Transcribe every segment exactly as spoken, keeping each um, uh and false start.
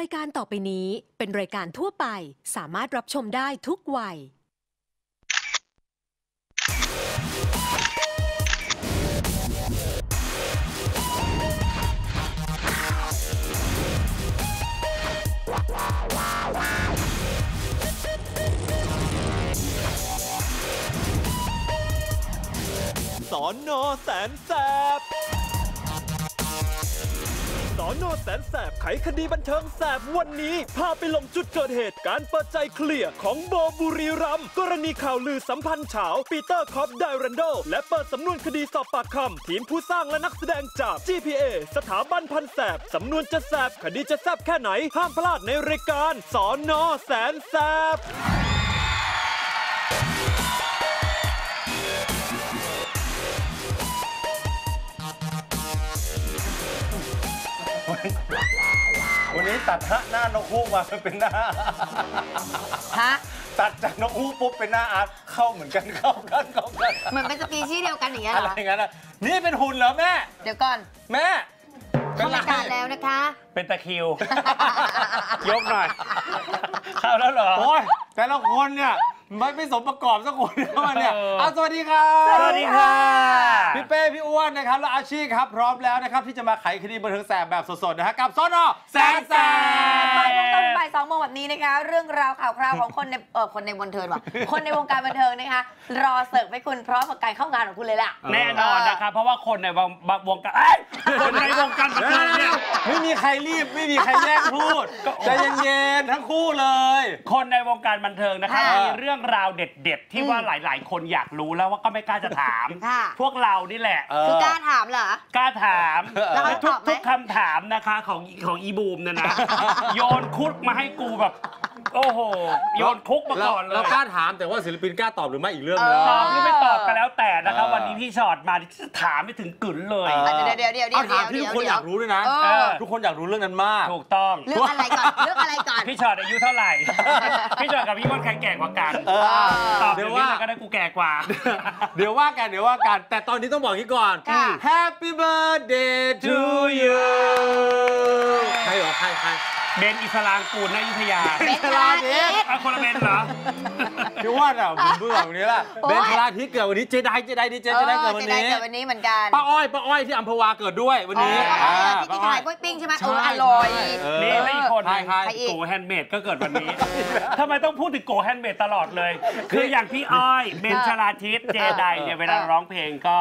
รายการต่อไปนี้เป็นรายการทั่วไปสามารถรับชมได้ทุกวัยสน.แสนแสบ สน.แสนแสบไขคดีบันเทิงแสบวันนี้พาไปลงจุดเกิดเหตุการเปิดใจเคลียร์ของโบบุรีรัมย์กรณีข่าวลือสัมพันธ์เฉาปีเตอร์คอปไดรันโดและเปิดสำนวนคดีสอบปากคำทีมผู้สร้างและนักแสดงจาก จี พี เอ สถาบันพันแสบสำนวนจะแสบคดีจะแสบแค่ไหนห้ามพลาดในรายการสน.แสนแสบวันนี้ตัดฮะหน้านกฮูกมาเป็นหน้าฮะตัดจากนกฮูกปุ๊บเป็นหน้าอาร์ตเข้าเหมือนกันเข้ากันเข้ากันเหมือนเป็นสปีชีส์เดียวกันอย่างเงี้ยเหรออะไรอย่างเงี้ยนะนี่เป็นหุ่นเหรอแม่เดี๋ยวก่อนแม่เข้ารายการแล้วนะคะเป็นตะคิวยกหน่อยเข้าแล้วเหรอโอ้ยแต่ละคนเนี่ยไม่ไม่สมประกอบสักคนเข้ามาเนี่ยเอาสวัสดีครับสวัสดีค่ะพี่เป้พี่อ้วนนะครับและอาชีพครับพร้อมแล้วนะครับที่จะมาไขคดีบันเทิงแสบแบบสดๆนะฮะกับสน.แสนแสบบ่ายโมงต้นบ่ายสองโมงแบบนี้นะคะเรื่องราวข่าวคราวของคนในเออคนในวงเทิงว่ะคนในวงการบันเทิงนะคะรอเสิร์ฟให้คุณพร้อมกับการเข้างานของคุณเลยล่ะแน่นอนนะคะเพราะว่าคนในวงวงการคนในวงการบันเทิงเนี่ยไม่มีใครรีบไม่มีใครแย่งพูดใจเย็นๆทั้งคู่เลยคนในวงการบันเทิงนะคะมีเรื่องเรื่องราวเด็ดๆที่ว่าหลายๆคนอยากรู้แล้วว่าก็ไม่กล้าจะถามพวกเรานี่แหละคือกล้าถามเหรอกล้าถามทุกคำถามนะคะของของอีบูมเนี่ยนะโยนคุกมาให้กูแบบโอ้โหโยนคุกมาก่อนเลยเรากล้าถามแต่ว่าศิลปินกล้าตอบหรือไม่อีกเรื่องนึงตอบหรือไม่ตอบกันแล้วแต่นะคะวันนี้พี่ชอตมาถามไม่ถึงกึ๋นเลยเดี๋ยวเดี๋ยวเดี๋ยวเดี๋ยวที่ทุกคนอยากรู้ด้วยนะทุกคนอยากรู้เรื่องนั้นมากถูกต้องเรื่องอะไรก่อนเรื่องอะไรก่อนพี่ชอตอายุเท่าไหร่พี่ชอตกับพี่ม่อนใครแก่กว่ากันตอบเดี๋ยวว่าก็ได้กูแก่กว่าเดี๋ยวว่ากันเดี๋ยวว่ากันแต่ตอนนี้ต้องบอกนี้ก่อน Happy Birthday to you ใครหรอใครใครเบนอิสลามกูลนายุทธยาเบนพลาทิศเอาคนละเบนเหรอพี่ว่าอ่ะผมเบื่อวันนี้ละเบนพลาทิศเกิดวันนี้เจไดเจไดดีเจเจไดเกิดวันนี้เจไดเกิดวันนี้เหมือนกันป้าอ้อยป้าอ้อยที่อัมพวาเกิดด้วยวันนี้ที่กินขายกล้วยปิ้งใช่ไหมเอออร่อยนี่ไม่อีกคนโกแฮนด์เมดก็เกิดวันนี้ทำไมต้องพูดถึงโกแฮนด์เมดตลอดเลยคืออย่างพี่อ้อยเบนพลาทิศเจไดเนี่ยเวลาร้องเพลงก็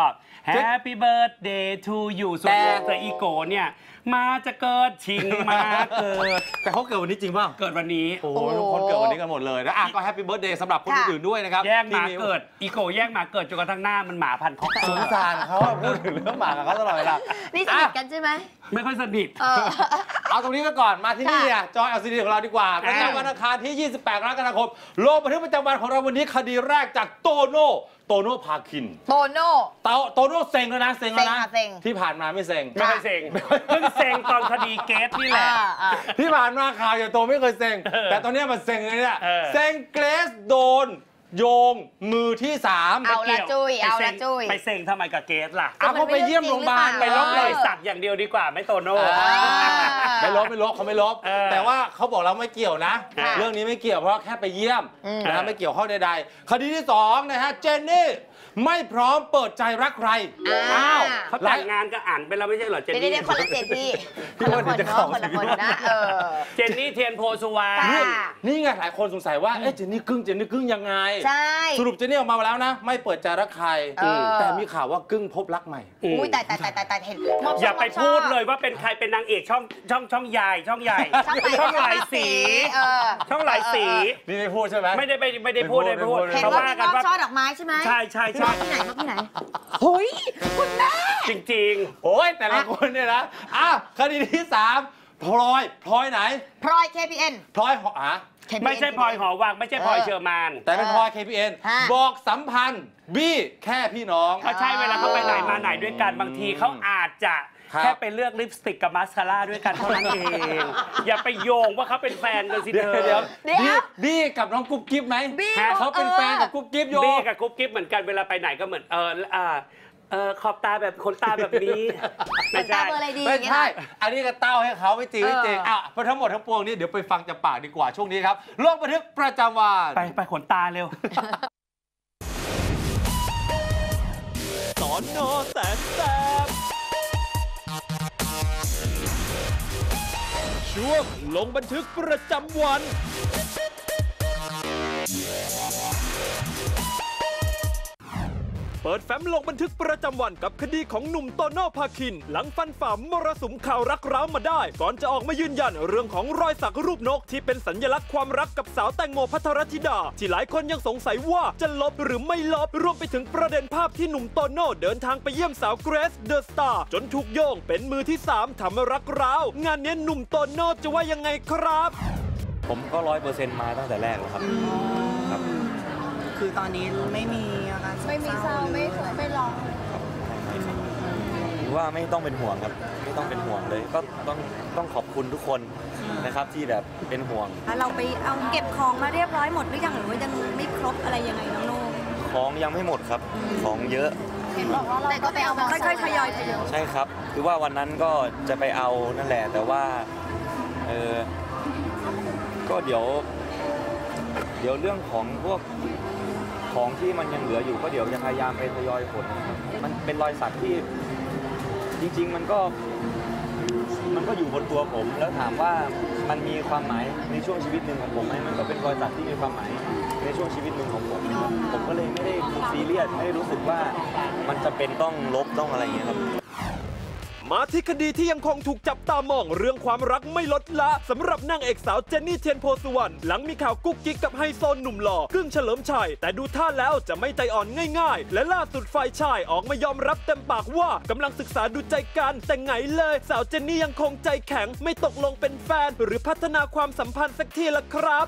Happy Birthday to you ส่วนแต่อีโกเนี่ยมาจะเกิดชิงมาเกิดแต่เขาเกิดวันนี้จริงป่ะเกิดวันนี้โอ้โหทุกคนเกิดวันนี้กันหมดเลยนะอ่ะก็แฮปปี้เบิร์ธเดย์สำหรับคนอื่นด้วยนะครับแย่งหมาเกิดอีโก้แย่งหมาเกิดจนกระทั่งหน้ามันหมาพันคอสงสารเขาพูดถึงเรื่องหมากับเขาตลอดเวลานี่สนิทกันใช่ไหมไม่ค่อยสนิทเอาตรงนี้ไปก่อนมาที่นี่เนี่ยจอย แอล ซี ดี ของเราดีกว่าประจำวันอังคารที่ยี่สิบแปดกรกฎาคมลงบันทึกประจำวันของเราวันนี้คดีแรกจากโตโน่โตโน่พาคินโตโน่เตาโตโน่เซ็งแล้วนะเซ็งแล้วนะที่ผ่านมาไม่เซ็งไม่เคยเซ็งเพิ่งเซ็งตอนคดีเกสนี่แหละที่ผ่านมาข่าวอย่าโตไม่เคยเซ็งแต่ตอนนี้มันเซ็งเลยเนี่ยเซ็งเกรซโดนโยงมือที่สามเอาละจุ้ยเอาละจุ้ยไปเซ็งทำไมกับเกสล่ะเอาเขาไปเยี่ยมโรงพยาบาลไปลบเลยสักอย่างเดียวดีกว่าไม่โตโน่ไม่ลบไม่ลบเขาไม่ลบแต่ว่าเขาบอกเราไม่เกี่ยวนะเรื่องนี้ไม่เกี่ยวเพราะแค่ไปเยี่ยมนะไม่เกี่ยวข้องใดๆคดีที่สองนะฮะเจนนี่ไม่พร้อมเปิดใจรักใครอ้าวเขาแต่งงานก็อ่านไปแล้วไม่ใช่เหรอเจนนี่ไม่ได้คนละเจนนี่คนละคนเนาะคนละคนนะเออเจนนี่เทียนโพสุวรรณนี่ไงหลายคนสงสัยว่าเอ๊ะเจนนี่กึ่งเจนนี่กึ่งยังไงใช่สรุปเจนนี่ออกมาแล้วนะไม่เปิดใจรักใครแต่มีข่าวว่ากึ่งพบรักใหม่อุ้ยแต่แต่แต่แต่เห็นอย่าไปพูดเลยว่าเป็นใครเป็นนางเอกช่องช่องช่องใหญ่ช่องใหญ่ช่องหลายสีช่องหลายสีนี่ไม่พูดใช่ไหมไม่ได้ไม่ได้พูดไม่ได้พูดเห็นว่าเป็นช่อดอกไม้ใช่ไหมใช่ใช่ใช่ที่ไหนที่ไหนเฮ้ยคุณแม่จริงๆโอ้ยแต่ละคนเนี่ยนะอ้าวคดีที่สามพลอยพลอยไหนพลอย เค พี เอ็น พลอยหอไม่ใช่พลอยหอวังไม่ใช่พลอยเชอร์มานแต่เป็นพลอย เค พี เอ็น บอกสัมพันธ์บี้แค่พี่น้องก็ใช่เวลาเขาไปไหนมาไหนด้วยกันบางทีเขาอาจจะแค่ไปเลือกลิปสติกกับมาสคาร่าด้วยกันเท่านั้นเองอย่าไปโยงว่าเขาเป็นแฟนกันสิเธอเดี๋ยวบี้กับน้องกุ๊บกิ๊บไหมเขาเป็นแฟนกับกุ๊บกิ๊บโยบี้กับกุ๊บกิ๊บเหมือนกันเวลาไปไหนก็เหมือนเออ เออขอบตาแบบขนตาแบบนี้ไม่ใช่ไม่ใช่อันนี้ก็เต้าให้เขาไม่จริงไม่จริงอ่ะเพราะทั้งหมดทั้งปวงนี่เดี๋ยวไปฟังจากปากดีกว่าช่วงนี้ครับลงบันทึกประจำวันไปไปขนตาเร็วสอนนอแสนแสบช่วงลงบันทึกประจำวันเปิดแฟ้มลงบันทึกประจำวันกับคดีของหนุ่มโตโน่ภาคินหลังฟันฝ่ามรสุมข่าวรักร้าวมาได้ก่อนจะออกมายืนยันเรื่องของรอยสักรูปนกที่เป็นสัญลักษณ์ความรักกับสาวแตงโมภัทรธิดาที่หลายคนยังสงสัยว่าจะลบหรือไม่ลบรวมไปถึงประเด็นภาพที่หนุ่มโตโน่เดินทางไปเยี่ยมสาวเกรซเดอะสตาร์จนถูกโยงเป็นมือที่สามทำรักร้าวงานนี้หนุ่มโตโน่จะว่ายังไงครับผมก็ร้อยเปอร์เซ็นต์มาตั้งแต่แรกแล้วครับคือตอนนี้ไม่มีอาการไม่มีเศร้าไม่สวยไม่ร้องถือว่าไม่ต้องเป็นห่วงครับไม่ต้องเป็นห่วงเลยก็ต้องต้องขอบคุณทุกคนนะครับที่แบบเป็นห่วงเราไปเอาเก็บของมาเรียบร้อยหมดหรือยังหรือว่ายังไม่ครบอะไรยังไงน้องโน่ของยังไม่หมดครับของเยอะแต่ก็ไปเอาค่อยๆทยอยทยอยใช่ครับคือว่าวันนั้นก็จะไปเอานั่นแหละแต่ว่าเออก็เดี๋ยวเดี๋ยวเรื่องของพวกของที่มันยังเหลืออยู่ก็เดี๋ยวจะพยายามไปทยอยขนมันเป็นรอยสักที่จริงๆมันก็มันก็อยู่บนตัวผมแล้วถามว่ามันมีความหมายในช่วงชีวิตหนึ่งของผมไหมมันก็เป็นรอยสักที่มีความหมายในช่วงชีวิตหนึ่งของผมผมก็เลยไม่ได้ซีเรียสไม่ได้รู้สึกว่ามันจะเป็นต้องลบต้องอะไรอย่างเงี้ยครับมาที่คดีที่ยังคงถูกจับตามองเรื่องความรักไม่ลดละสำหรับนางเอกสาวเจนนี่เทียนโพสุวรรณหลังมีข่าวกุ๊กกิ๊กกับไฮโซหนุ่มหล่อกึ้งเฉลิมชัยแต่ดูท่าแล้วจะไม่ใจอ่อนง่ายๆและล่าสุดฝ่ายชายออกมายอมรับเต็มปากว่ากำลังศึกษาดูใจกันแต่ไงเลยสาวเจนนี่ยังคงใจแข็งไม่ตกลงเป็นแฟนหรือพัฒนาความสัมพันธ์สักทีละครับ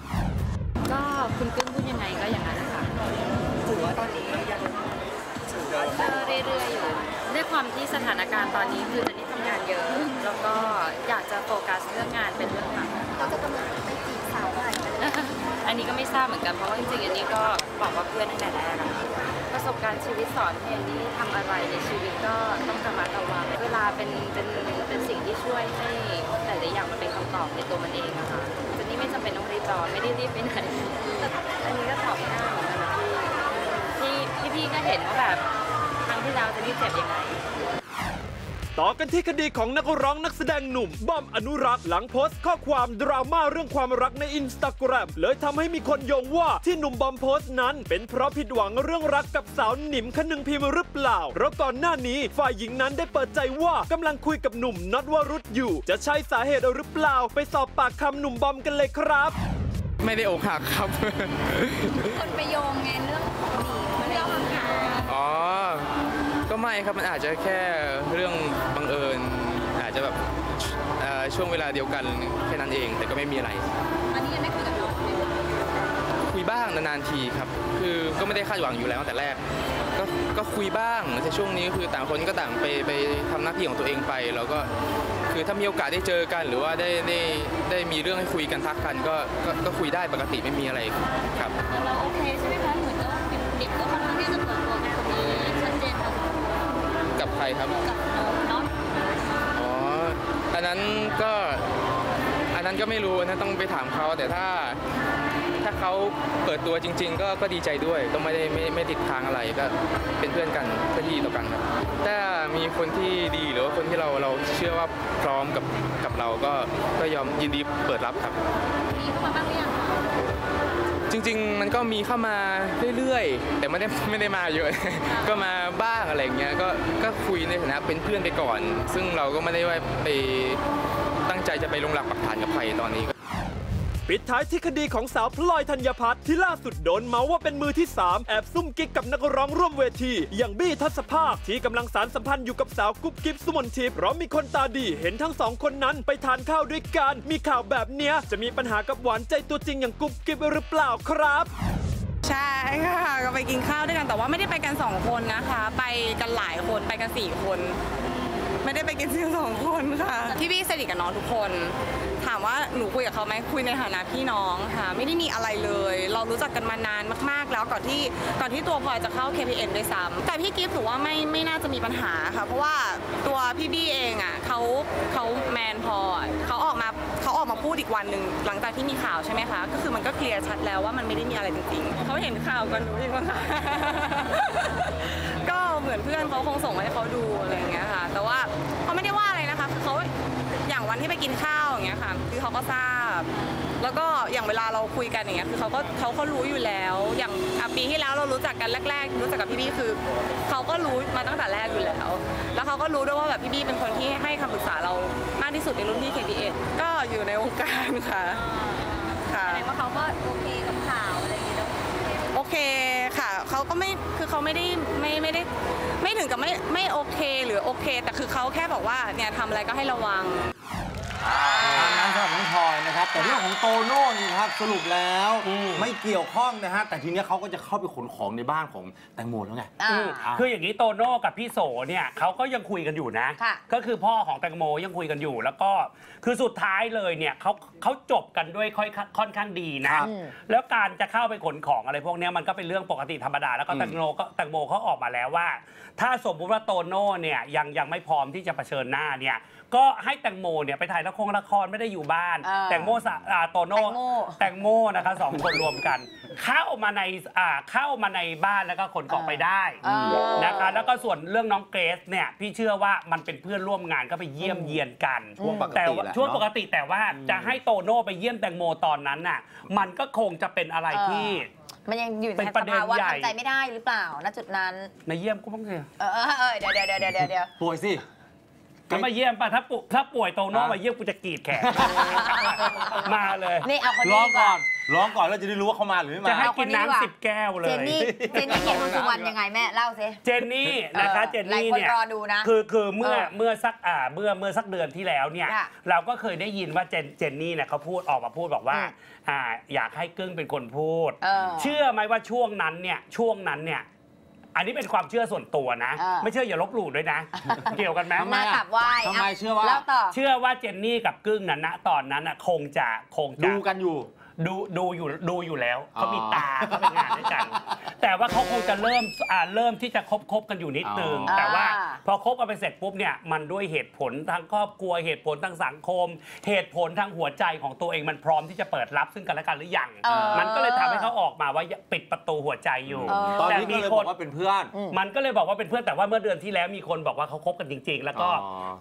ก็คุณกึ้งพูดยังไงก็อย่างนั้นนะคะถือว่าตอนนี้ยังถือว่าเรื่อยๆอยู่ด้วยความที่สถานการณ์ตอนนี้คือเจนนี่ทำงานเยอะแล้วก็อยากจะโฟกัสเรื่องงานเป็นเรื่องหลักเราจะกำลังไปจีบสาวอะไรอันนี้ก็ไม่ทราบเหมือนกันเพราะว่าจริงๆอันนี้ก็บอกว่าเพื่อนตั้งแต่แรกประสบการณ์ชีวิตสอนให้นี่ทำอะไรในชีวิตก็ต้องระมัดระวังเวลาเป็นเป็นเป็นสิ่งที่ช่วยให้แต่ละอย่างมันเป็นคำตอบในตัวมันเองนะคะเจนนี่ไม่จำเป็นต้องรีบร้อนไม่ได้รีบไปไหนอันนี้ก็ตอบง่ายเหมือนกันที่ที่พี่ก็เห็นว่าแบบครั้งที่เราจะนี่เจ็บยังไงต่อกันที่คดีของนักร้องนักแสดงหนุ่มบอมอนุรักษ์หลังโพสต์ข้อความดราม่าเรื่องความรักในอินสตาแกรมเลยทำให้มีคนโยงว่าที่หนุ่มบอมโพสต์นั้นเป็นเพราะผิดหวังเรื่องรักกับสาวหนิมคนึงพิมพ์หรือเปล่าเพราะก่อนหน้านี้ฝ่ายหญิงนั้นได้เปิดใจว่ากำลังคุยกับหนุ่มน็อตวรุษอยู่จะใช่สาเหตุหรือเปล่าไปสอบปากคำหนุ่มบอมกันเลยครับไม่ได้อกหักครับคนไปโยงไงเรื่องของหนิมมันเรื่องของหาอ๋อก็ไม่ครับมันอาจจะแค่เรื่องบังเอิญอาจจะแบบช่วงเวลาเดียวกันแค่นั้นเองแต่ก็ไม่มีอะไรอันนี้ยังไม่คุยกับน้องคุยบ้างนานๆทีครับคือก็ไม่ได้คาดหวังอยู่แล้วแต่แรกก็ก็คุยบ้างแต่ช่วงนี้คือต่างคนก็ต่างไปไปทำหน้าที่ของตัวเองไปแล้วก็คือถ้ามีโอกาสได้เจอกันหรือว่าได้ได้ได้มีเรื่องให้คุยกันทักกันก็ก็คุยได้ปกติไม่มีอะไรครับเราโอเคใช่ไหมคะเหมือนว่าเด็กก็ค่อนข้างที่จะเปิดตัวกันกับใครครับอ๋ออันนั้นก็อันนั้นก็ไม่รู้นะต้องไปถามเขาแต่ถ้าถ้าเขาเปิดตัวจริงๆก็ก็ดีใจด้วยต้องไม่ได้ไม่ไม่ติดทางอะไรก็เป็นเพื่อนกันเพื่อนที่ต่อกันครับถ้ามีคนที่ดีหรือว่าคนที่เราเราเชื่อว่าพร้อมกับกับเราก็ก็ยอมยินดีเปิดรับครับมีเข้ามาบ้างหรือยังจริงๆมันก็มีเข้ามาเรื่อยๆแต่ไม่ได้ไม่ได้มาเยอะก็มาบ้างอะไรเงี้ยก็ก็คุยในฐานะเป็นเพื่อนไปก่อนซึ่งเราก็ไม่ได้ว่าไปตั้งใจจะไปลงหลักปักฐานกับใครตอนนี้ปิดท้ายที่คดีของสาวพลอยธัญพัฒน์ที่ล่าสุดโดนเมาว่าเป็นมือที่สามแอบซุ่มกิ๊กกับนักร้องร่วมเวทีอย่างบี้ทัศภาคที่กำลังสารสัมพันธ์อยู่กับสาวกุ๊บกิ๊บสุมนทิพย์เพราะมีคนตาดีเห็นทั้งสองคนนั้นไปทานข้าวด้วยกันมีข่าวแบบเนี้ยจะมีปัญหากับหวานใจตัวจริงอย่างกุ๊บกิ๊บหรือเปล่าครับใช่ค่ะก็ไปกินข้าวด้วยกันแต่ว่าไม่ได้ไปกันสองคนนะคะไปกันหลายคนไปกันสี่คนไม่ได้ไปกินเพียงสองคนค่ะพี่บี้สนิทกับน้องทุกคน ถามว่าหนูคุยกับเขาไหมคุยในฐานะพี่น้องค่ะไม่ได้มีอะไรเลยเรารู้จักกันมานานมากๆแล้วก่อนที่ก่อนที่ตัวพลอยจะเข้า เค พี เอ็น ด้วยซ้ำแต่พี่กิฟต์ถือว่าไม่ไม่น่าจะมีปัญหาค่ะเพราะว่าตัวพี่บี้เองอ่ะเขาเขาแมนพอเขาออกมาเขาออกมาพูดอีกวันหนึ่งหลังจากที่มีข่าวใช่ไหมคะก็คือมันก็เคลียร์ชัดแล้วว่ามันไม่ได้มีอะไรจริงๆเขาเห็นข่าวกันรู้จริงป่ะคะก็เหมือนเพื่อนเขาคงส่งมาให้เขาดูอะไรอย่างเงี้ยค่ะแต่ว่าเขาไม่ได้ว่าอะไรนะคะคือเขาอย่างวันที่ไปกินข้าวอย่างเงี้ยค่ะคือเขาก็ทราบแล้วก็อย่างเวลาเราคุยกันอย่างเงี้ยคือเขาก็เขาก็รู้อยู่แล้วอย่างปีที่แล้วเรารู้จักกันแรกๆรู้จักกับพี่บี้คือเขาก็รู้มาตั้งแต่แรกอยู่แล้วแล้วเขาก็รู้ด้วยว่าแบบพี่บี้เป็นคนที่ให้คำปรึกษาเรามากที่สุดในรุ่นที่ เค พี เอ็น ก็อยู่ในวงการค่ะค่ะแต่ว่าเขาก็โอเคกับข่าวอะไรอย่างเงี้ยโอเคค่ะเขาก็ไม่คือเขาไม่ได้ไม่ไม่ได้ไม่ถึงกับไม่ไม่โอเคหรือโอเคแต่คือเขาแค่บอกว่าเนี่ยทำอะไรก็ให้ระวังนั่นสำหรับน้องพลอยนะครับแต่เรื่องของโตโน่นี่ครับสรุปแล้วไม่เกี่ยวข้องนะฮะแต่ทีนี้เขาก็จะเข้าไปขนของในบ้านของแตงโมแล้วไงคืออย่างนี้โตโน่กับพี่โสเนี่ยเขาก็ยังคุยกันอยู่นะก็คือพ่อของแตงโมยังคุยกันอยู่แล้วก็คือสุดท้ายเลยเนี่ยเขาเขาจบกันด้วยค่อนข้างดีนะแล้วการจะเข้าไปขนของอะไรพวกนี้มันก็เป็นเรื่องปกติธรรมดาแล้วก็แตงโมก็แตงโมเขาออกมาแล้วว่าถ้าสมมติว่าโตโน่เนี่ยยังยังไม่พร้อมที่จะเผชิญหน้าเนี่ยก็ให้แตงโมเนี่ยไปถ่ายละครละครไม่ได้อยู่บ้านแตงโมโตโน่แตงโมนะคะสองคนรวมกันเข้ามาในเข้ามาในบ้านแล้วก็ขนของไปได้นะคะแล้วก็ส่วนเรื่องน้องเกรซเนี่ยพี่เชื่อว่ามันเป็นเพื่อนร่วมงานก็ไปเยี่ยมเยียนกันแต่ช่วงปกติแต่ว่าจะให้โตโน่ไปเยี่ยมแตงโมตอนนั้นน่ะมันก็คงจะเป็นอะไรที่มันยังอยู่ในสภาวะทำใจไม่ได้หรือเปล่าณจุดนั้นในเยี่ยมก็ต้องเสียเออเดี๋ยวเดี๋ยวเดี๋ยวเดี๋ยวป่วยสิก็มาเยี่ยมป่ะถ้าป่วยถ้าป่วยโตโน่มาเยี่ยมกูจะกรีดแขนมาเลยนี่เอาคนนี้ร้องก่อนร้องก่อนแล้วจะได้รู้ว่าเขามาหรือไม่มาจะให้กินน้ำสิบแก้วเลยเจนนี่เจนนี่เกียรติสุวรรณยังไงแม่เล่าสิเจนนี่นะคะเจนนี่เนี่ยคือคือเมื่อเมื่อสักอ่าเมื่อเมื่อสักเดือนที่แล้วเนี่ยเราก็เคยได้ยินว่าเจนเจนนี่เนี่ยเขาพูดออกมาพูดบอกว่าอ่าอยากให้กึ้งเป็นคนพูดเชื่อไหมว่าช่วงนั้นเนี่ยช่วงนั้นเนี่ยอันนี้เป็นความเชื่อส่วนตัวนะไม่เชื่ออย่าลบหลู่ด้วยนะเกี่ยวกันไหมมาตับไหวทำไมเชื่อว่าเชื่อว่าเจนนี่กับกึ้งนั้นนะตอนนั้นอ่ะคงจะคงดูกันอยู่ดูดูอยู่ดูอยู่แล้วเขามีตาเขาเป็นงานด้วยกันแต่ว่าเขาคงจะเริ่มอ่าเริ่มที่จะคบคบกันอยู่นิดนึงแต่ว่าพอคบกันไปเสร็จปุ๊บเนี่ยมันด้วยเหตุผลทางครอบครัวเหตุผลทางสังคมเหตุผลทางหัวใจของตัวเองมันพร้อมที่จะเปิดรับซึ่งกันและกันหรือยังมันก็เลยทำให้เขาออกมาว่าปิดประตูหัวใจอยู่ตอนนี้มีคนบอกว่าเป็นเพื่อนมันก็เลยบอกว่าเป็นเพื่อนแต่ว่าเมื่อเดือนที่แล้วมีคนบอกว่าเขาคบกันจริงๆแล้วก็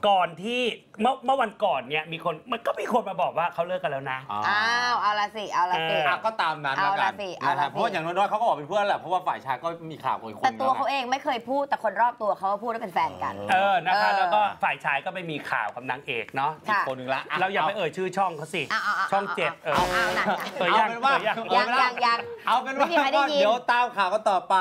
ก่อนที่เมื่อเมื่อวันก่อนเนี่ยมีคนมันก็มีคนมาบอกว่าเขาเลิกกันแล้วนะอ้าวเอาละสิเอาละสิก็ตามนั้นแล้วกันนะครับเพราะอย่างน้อยๆเขาก็บอกเป็นเพื่อนแหละเพราะว่าฝ่ายชายก็มีข่าวคนแต่ตัวเขาเองไม่เคยพูดแต่คนรอบตัวเขาพูดว่าเป็นแฟนกันเออนะคะแล้วก็ฝ่ายชายก็ไปมีข่าวกับนางเอกเนาะอีกคนนึงละเราอย่าไปเอ่ยชื่อช่องเขาสิช่องเจ็ดเออเอาเป็นว่ายังยังยังเอาเป็นว่าเดี๋ยวตามข่าวกันต่อไป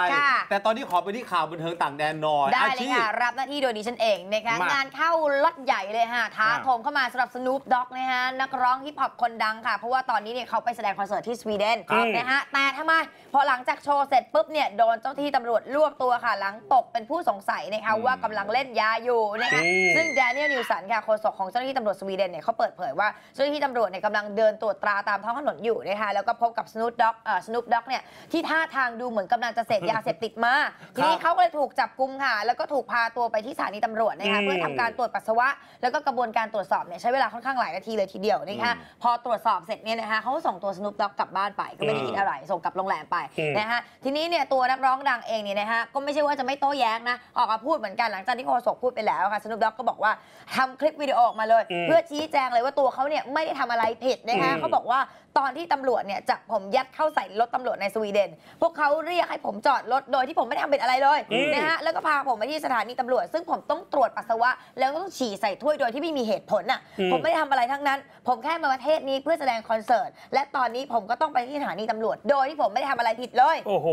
แต่ตอนนี้ขอไปที่ข่าวบันเทิงต่างแดนหน่อยได้เลยค่ะรับหน้าที่โดยดิฉันเองนะคะงานเข้าล็อตใหญ่เลยค่ะท้าโถมเข้ามาสำหรับสนูปด็อกนะฮะนักร้องฮิปฮอปคนดังค่ะเพราะว่าตอนนี้เนี่ยเขาไปแสดงคอนเสิร์ตที่สวีเดนนะฮะแต่ทำไมพอหลังจากโชว์เสร็จปุ๊บเนี่ยโดนเจ้าที่ตำรวจรวบตัวค่ะหลังตกเป็นผู้สงสัยนะคะว่ากำลังเล่นยาอยู่นะคะซึ่งแดเนียลนิวสันค่ะโฆษกของเจ้าหน้าที่ตำรวจสวีเดนเนี่ยเขาเปิดเผยว่าเจ้าหน้าที่ตำรวจเนี่ยกำลังเดินตรวจตราตามท้องถนนอยู่นะคะแล้วก็พบกับสนูปด็อกเอ่อสนูปด็อกเนี่ยที่ท่าทางดูเหมือนกำลังจะเสพยาเสพติดมาทีนี้เขาก็เลยถูกจับกุมค่ะแล้วก็ถูกพาตัวไปที่สถานีตำรวจนะคะเพื่อทำการตรวจปัสสาวะแล้วก็กระบวนการตรวจสอบเนี่ยใช้เวลาค่อนข้างหลายนาทีเลยทีเดียวนะคะพอตรวจสอบเสร็จเนี่ยนะคะเขาส่งตัวสนูปด็อกกลับบ้านไปก็ไม่ได้คิดอะไรส่งกลับโรงแรมไปนะฮะทีนี้เนี่ยตัวนักร้องดังเองเนี่ยนะฮะก็ไม่ใช่ว่าจะไม่โต้แย้งนะออกมาพูดเหมือนกันหลังจากที่โฆษกพูดไปแล้วค่ะสนูปด็อกก็บอกว่าทำคลิปวิดีโอออกมาเลยเพื่อชี้แจงเลยว่าตัวเขาเนี่ยไม่ได้ทำอะไรผิดนะคะเขาบอกว่าตอนที่ตำรวจเนี่ยจับผมยัดเข้าใส่รถตำรวจในสวีเดนพวกเขาเรียกให้ผมจอดรถโดยที่ผมไม่ทำเป็นอะไรเลยนะฮะแล้วก็พาผมไปที่สถานีตำรวจซึ่งผมต้องตรวจปัสสาวะแล้วก็ต้องฉี่ใส่ถ้วยโดยที่ไม่มีเหตุผลอ่ะผมไม่ได้ทำอะไรทั้งนั้นผมแค่มาประเทศนี้เพื่อแสดงคอนเสิร์ตและ ตอนนี้ผมก็ต้องไปที่สถานีตำรวจโดยที่ผมไม่ได้ทำอะไรผิดเลยโอ้โห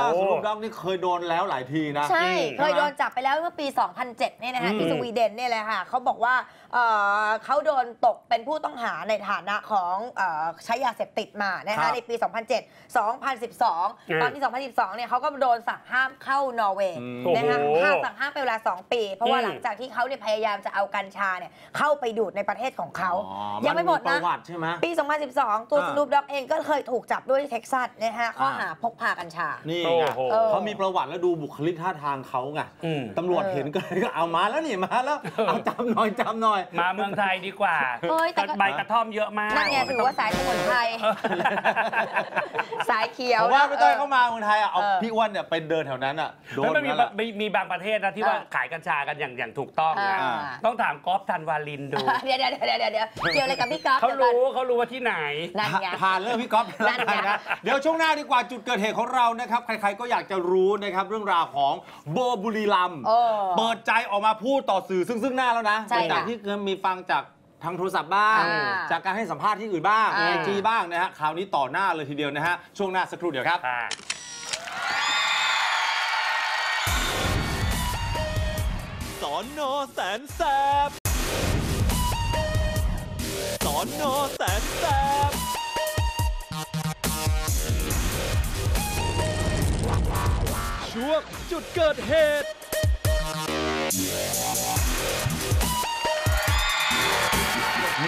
ล่าสุดลุงด้อมนี่เคยโดนแล้วหลายทีนะใช่เคยโดนจับไปแล้วเมื่อปีสองพันเจ็ดเนี่ยนะฮะที่สวีเดนเนี่ยแหละค่ะเขาบอกว่าเขาโดนตกเป็นผู้ต้องหาในฐานะของใช้ยาเสพติดมานะคะในปีสองพันเจ็ด สองพันสิบสองตอนที่สองพันสิบสองเนี่ยเขาก็โดนสั่งห้ามเข้านอร์เวย์นะคะสั่งห้ามเป็นเวลาสองปีเพราะว่าหลังจากที่เขาเนี่ยพยายามจะเอากัญชาเนี่ยเข้าไปดูดในประเทศของเขายังไม่หมดนะปีสองพันสิบสองตัวสนูปด็อกเองก็เคยถูกจับด้วยเท็กซัสนะฮะข้อหาพกพากัญชานี่ไงเขามีประวัติแล้วดูบุคลิกท่าทางเขาไงตำรวจเห็นก็เอามาแล้วนี่มาแล้วเอาจำหน่อยจำหน่อยมาเมืองไทยดีกว่าแต่ใบกระท่อมเยอะมากนั่นไงถือว่าสายสมุนไพรสายเขียวว่าไม่ต้องเข้ามาเมืองไทยอ่ะเอาพี่อ้วนเนี่ยไปเดินแถวนั้นอ่ะโดนแล้วมีมีบางประเทศนะที่ว่าขายกัญชากันอย่างอย่างถูกต้องนะต้องถามก๊อฟธันวาลินดูเดี๋ยวเดี๋ยวเดี๋ยวเดี๋ยวเดี๋ยวเกี่ยวอะไรกับพี่ก๊อฟเขารู้เขารู้ว่าที่ไหนผ่านเรื่องพี่ก๊อฟแล้วกันนะเดี๋ยวช่วงหน้าดีกว่าจุดเกิดเหตุของเรานะครับใครๆก็อยากจะรู้นะครับเรื่องราวของโบบุรีรัมย์เปิดใจออกมาพูดต่อสื่อซึ่งซึ่งหน้าแล้วนะจากที่มีฟังจากทางโทรศัพท์บ้างจากการให้สัมภาษณ์ที่อื่นบ้างไอจีบ้างนะฮะคราวนี้ต่อหน้าเลยทีเดียวนะฮะช่วงหน้าสักครู่เดี๋ยวครับสน.แสนแสบสน.แสนแสบช่วงจุดเกิดเหตุ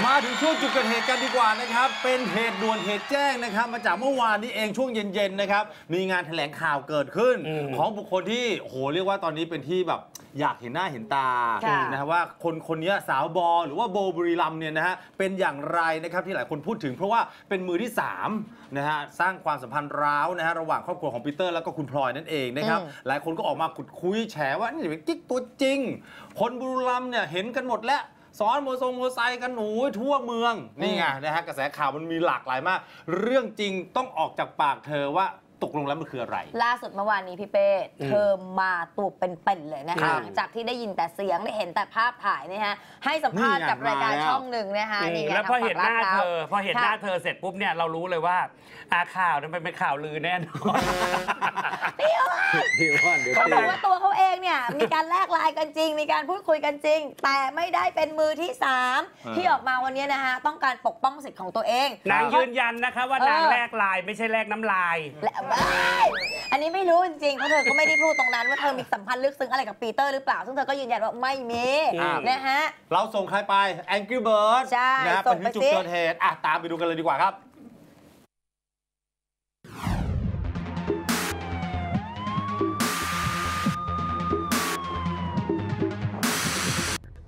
มาถึงช่วงจุดเกิดเหตุกันดีกว่านะครับเป็นเหตุด่วนเหตุแจ้งนะครับมาจากเมื่อวานนี้เองช่วงเย็นๆนะครับมีงานแถลงข่าวเกิดขึ้นของบุคคลที่โหเรียกว่าตอนนี้เป็นที่แบบอยากเห็นหน้าเห็นตานะครับว่าคนคนนี้สาวโบหรือว่าโบบุรีรัมย์เนี่ยนะฮะเป็นอย่างไรนะครับที่หลายคนพูดถึงเพราะว่าเป็นมือที่สามนะฮะสร้างความสัมพันธ์ร้าวนะฮะระหว่างครอบครัวของปีเตอร์แล้วก็คุณพลอยนั่นเองนะครับหลายคนก็ออกมาขุดคุยแฉว่านี่เป็นกิ๊กตัวจริงคนบุรีรัมย์เนี่ยเห็นกันหมดแล้วซ้อนโมโซโมไซกันหนูทั่วเมืองนี่ไงนะฮะกระแสข่าวมันมีหลากหลายมากเรื่องจริงต้องออกจากปากเธอว่าตกลงแล้วมันคืออะไรล่าสุดเมื่อวานนี้พี่เป้เธอมาตัวเป็นๆเลยนะคะหลังจากที่ได้ยินแต่เสียงได้เห็นแต่ภาพถ่ายเนี่ยฮะให้สัมภาษณ์กับรายการช่องหนึ่งนะคะนี่แล้วพอเห็นหน้าเธอพอเห็นหน้าเธอเสร็จปุ๊บเนี่ยเรารู้เลยว่าอาข่าวนั้นเป็นข่าวลือแน่นอนพี่อ้วนเขาบอกว่าตัวเขาเองเนี่ยมีการแลกไลน์กันจริงมีการพูดคุยกันจริงแต่ไม่ได้เป็นมือที่สามที่ออกมาวันนี้นะคะต้องการปกป้องสิทธิ์ของตัวเองนางยืนยันนะคะว่านางแลกไลน์ไม่ใช่แลกน้ำลายอันนี้ไม่รู้จริงๆเพราะเธอก็ไม่ได้พูดตรงนั้นว่าเธอมีสัมพันธ์ลึกซึ้งอะไรกับปีเตอร์หรือเปล่าซึ่งเธอก็ยืนยันว่าไม่มีนะฮะเราส่งใครไป Angry Birds ใช่ส่งไปจุดเกิดเหตุอ่ะตามไปดูกันเลยดีกว่าครับ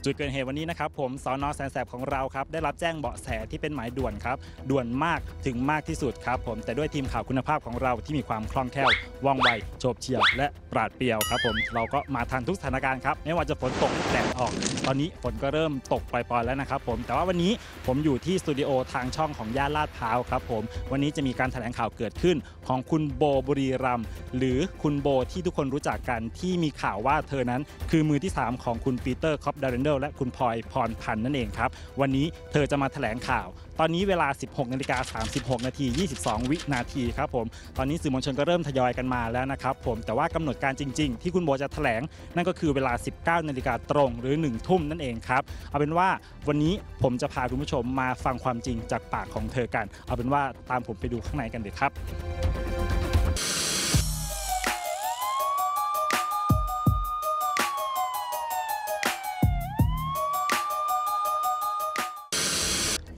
จุดเกิดเหตุวันนี้นะครับผมสน.แสนแสบของเราครับได้รับแจ้งเบาะแสที่เป็นหมายด่วนครับด่วนมากถึงมากที่สุดครับผมแต่ด้วยทีมข่าวคุณภาพของเราที่มีความคล่องแคล่วว่องไวโฉบเฉี่ยวและปราดเปรียวครับผมเราก็มาทันทุกสถานการณ์ครับไม่ว่าจะฝนตกแดดออกตอนนี้ฝนก็เริ่มตกปล่อยๆแล้วนะครับผมแต่ว่าวันนี้ผมอยู่ที่สตูดิโอทางช่องของย่านลาดพร้าวครับผมวันนี้จะมีการแถลงข่าวเกิดขึ้นของคุณโบบุรีรัมย์หรือคุณโบที่ทุกคนรู้จักกันที่มีข่าวว่าเธอนั้นคือมือที่สามของคุณปีเตอร์คอปดาเรนเดอร์และคุณพลอยพรพันธ์นั่นเองครับวันนี้เธอจะมาแถลงข่าวตอนนี้เวลา สิบหกนาฬิกาสามสิบหกนาที ยี่สิบสองวินาทีครับผมตอนนี้สื่อมวลชนก็เริ่มทยอยกันมาแล้วนะครับผมแต่ว่ากำหนดการจริงๆที่คุณโบจะแถลงนั่นก็คือเวลา สิบเก้านาฬิกาตรงหรือหนึ่งทุ่มนั่นเองครับเอาเป็นว่าวันนี้ผมจะพาคุณผู้ชมมาฟังความจริงจากปากของเธอกันเอาเป็นว่าตามผมไปดูข้างในกันเลยครับ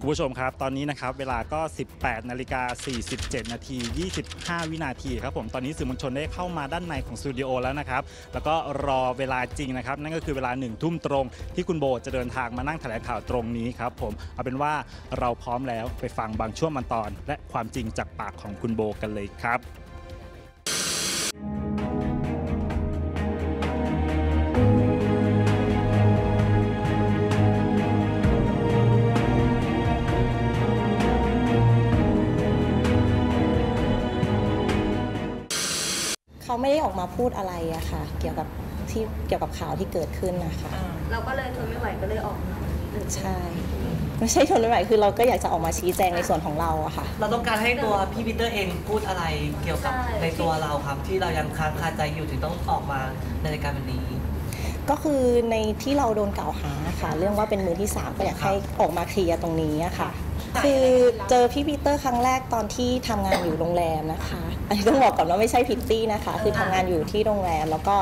คุณผู้ชมครับตอนนี้นะครับเวลาก็สิบแปดนาฬิกาสี่สิบเจ็ดนาที ยี่สิบห้าวินาทีครับผมตอนนี้สื่อมวลชนได้เข้ามาด้านในของสตูดิโอแล้วนะครับแล้วก็รอเวลาจริงนะครับนั่นก็คือเวลาหนึ่งทุ่มตรงที่คุณโบจะเดินทางมานั่งแถลงข่าวตรงนี้ครับผมเอาเป็นว่าเราพร้อมแล้วไปฟังบางช่วงบางตอนและความจริงจากปากของคุณโบกันเลยครับเขาไม่ได้ออกมาพูดอะไรอะค่ะเกี่ยวกับที่เกี่ยวกับข่าวที่เกิดขึ้นนะคะเราก็เลยทนไม่ไหวก็เลยออกใช่ ไม่ใช่ทนไม่ไหวคือเราก็อยากจะออกมาชี้แจงในส่วนของเราอะค่ะเราต้องการให้ตัวพี่ปีเตอร์เองพูดอะไรเกี่ยวกับในตัวเราครับที่เรายังค้างคาใจอยู่ถึงต้องออกมาในรายการวันนี้ก็คือในที่เราโดนกล่าวหาค่ะเรื่องว่าเป็นมือที่สามก็อยากให้ออกมาเคลียร์ตรงนี้อะค่ะคือเจอพี่ปีเตอร์ครั้งแรกตอนที่ทำงานอยู่โรงแรมนะคะอันนี้ต้องบอกก่อนว่าไม่ใช่พิตตี้นะคะคือทำงานอยู่ที่โรงแรมแล้วก็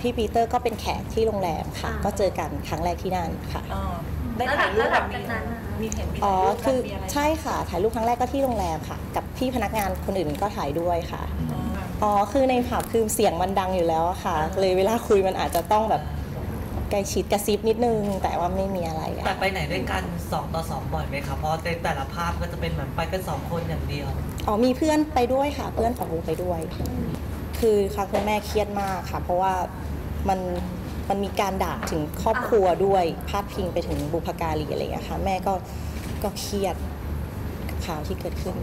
พี่ปีเตอร์ก็เป็นแขกที่โรงแรมค่ะก็เจอกันครั้งแรกที่นั่นค่ะได้ถ่ายรูปแบบนั้นมีเห็นอ๋อคือใช่ค่ะถ่ายรูปครั้งแรกก็ที่โรงแรมค่ะกับพี่พนักงานคนอื่นก็ถ่ายด้วยค่ะอ๋อคือในผับคือเสียงมันดังอยู่แล้วค่ะเลยเวลาคุยมันอาจจะต้องแบบใกล้ชิดกระซิบนิดนึงแต่ว่าไม่มีอะไรแต่ไปไหนด้วยกันสองต่อสองบ่อยไหมคะเพราะในแต่ละภาพก็จะเป็นเหมือนไปกันสองคนอย่างเดียวอ๋อมีเพื่อนไปด้วยค่ะเพื่อนของลูกไปด้วยคือค่ะคุณแม่เครียดมากค่ะเพราะว่ามันมันมีการด่าถึงครอบครัวด้วยพาดพิงไปถึงบุพการีอะไรอย่างเงี้ยค่ะแม่ก็ก็เครียดกับข่าวที่เกิดขึ้น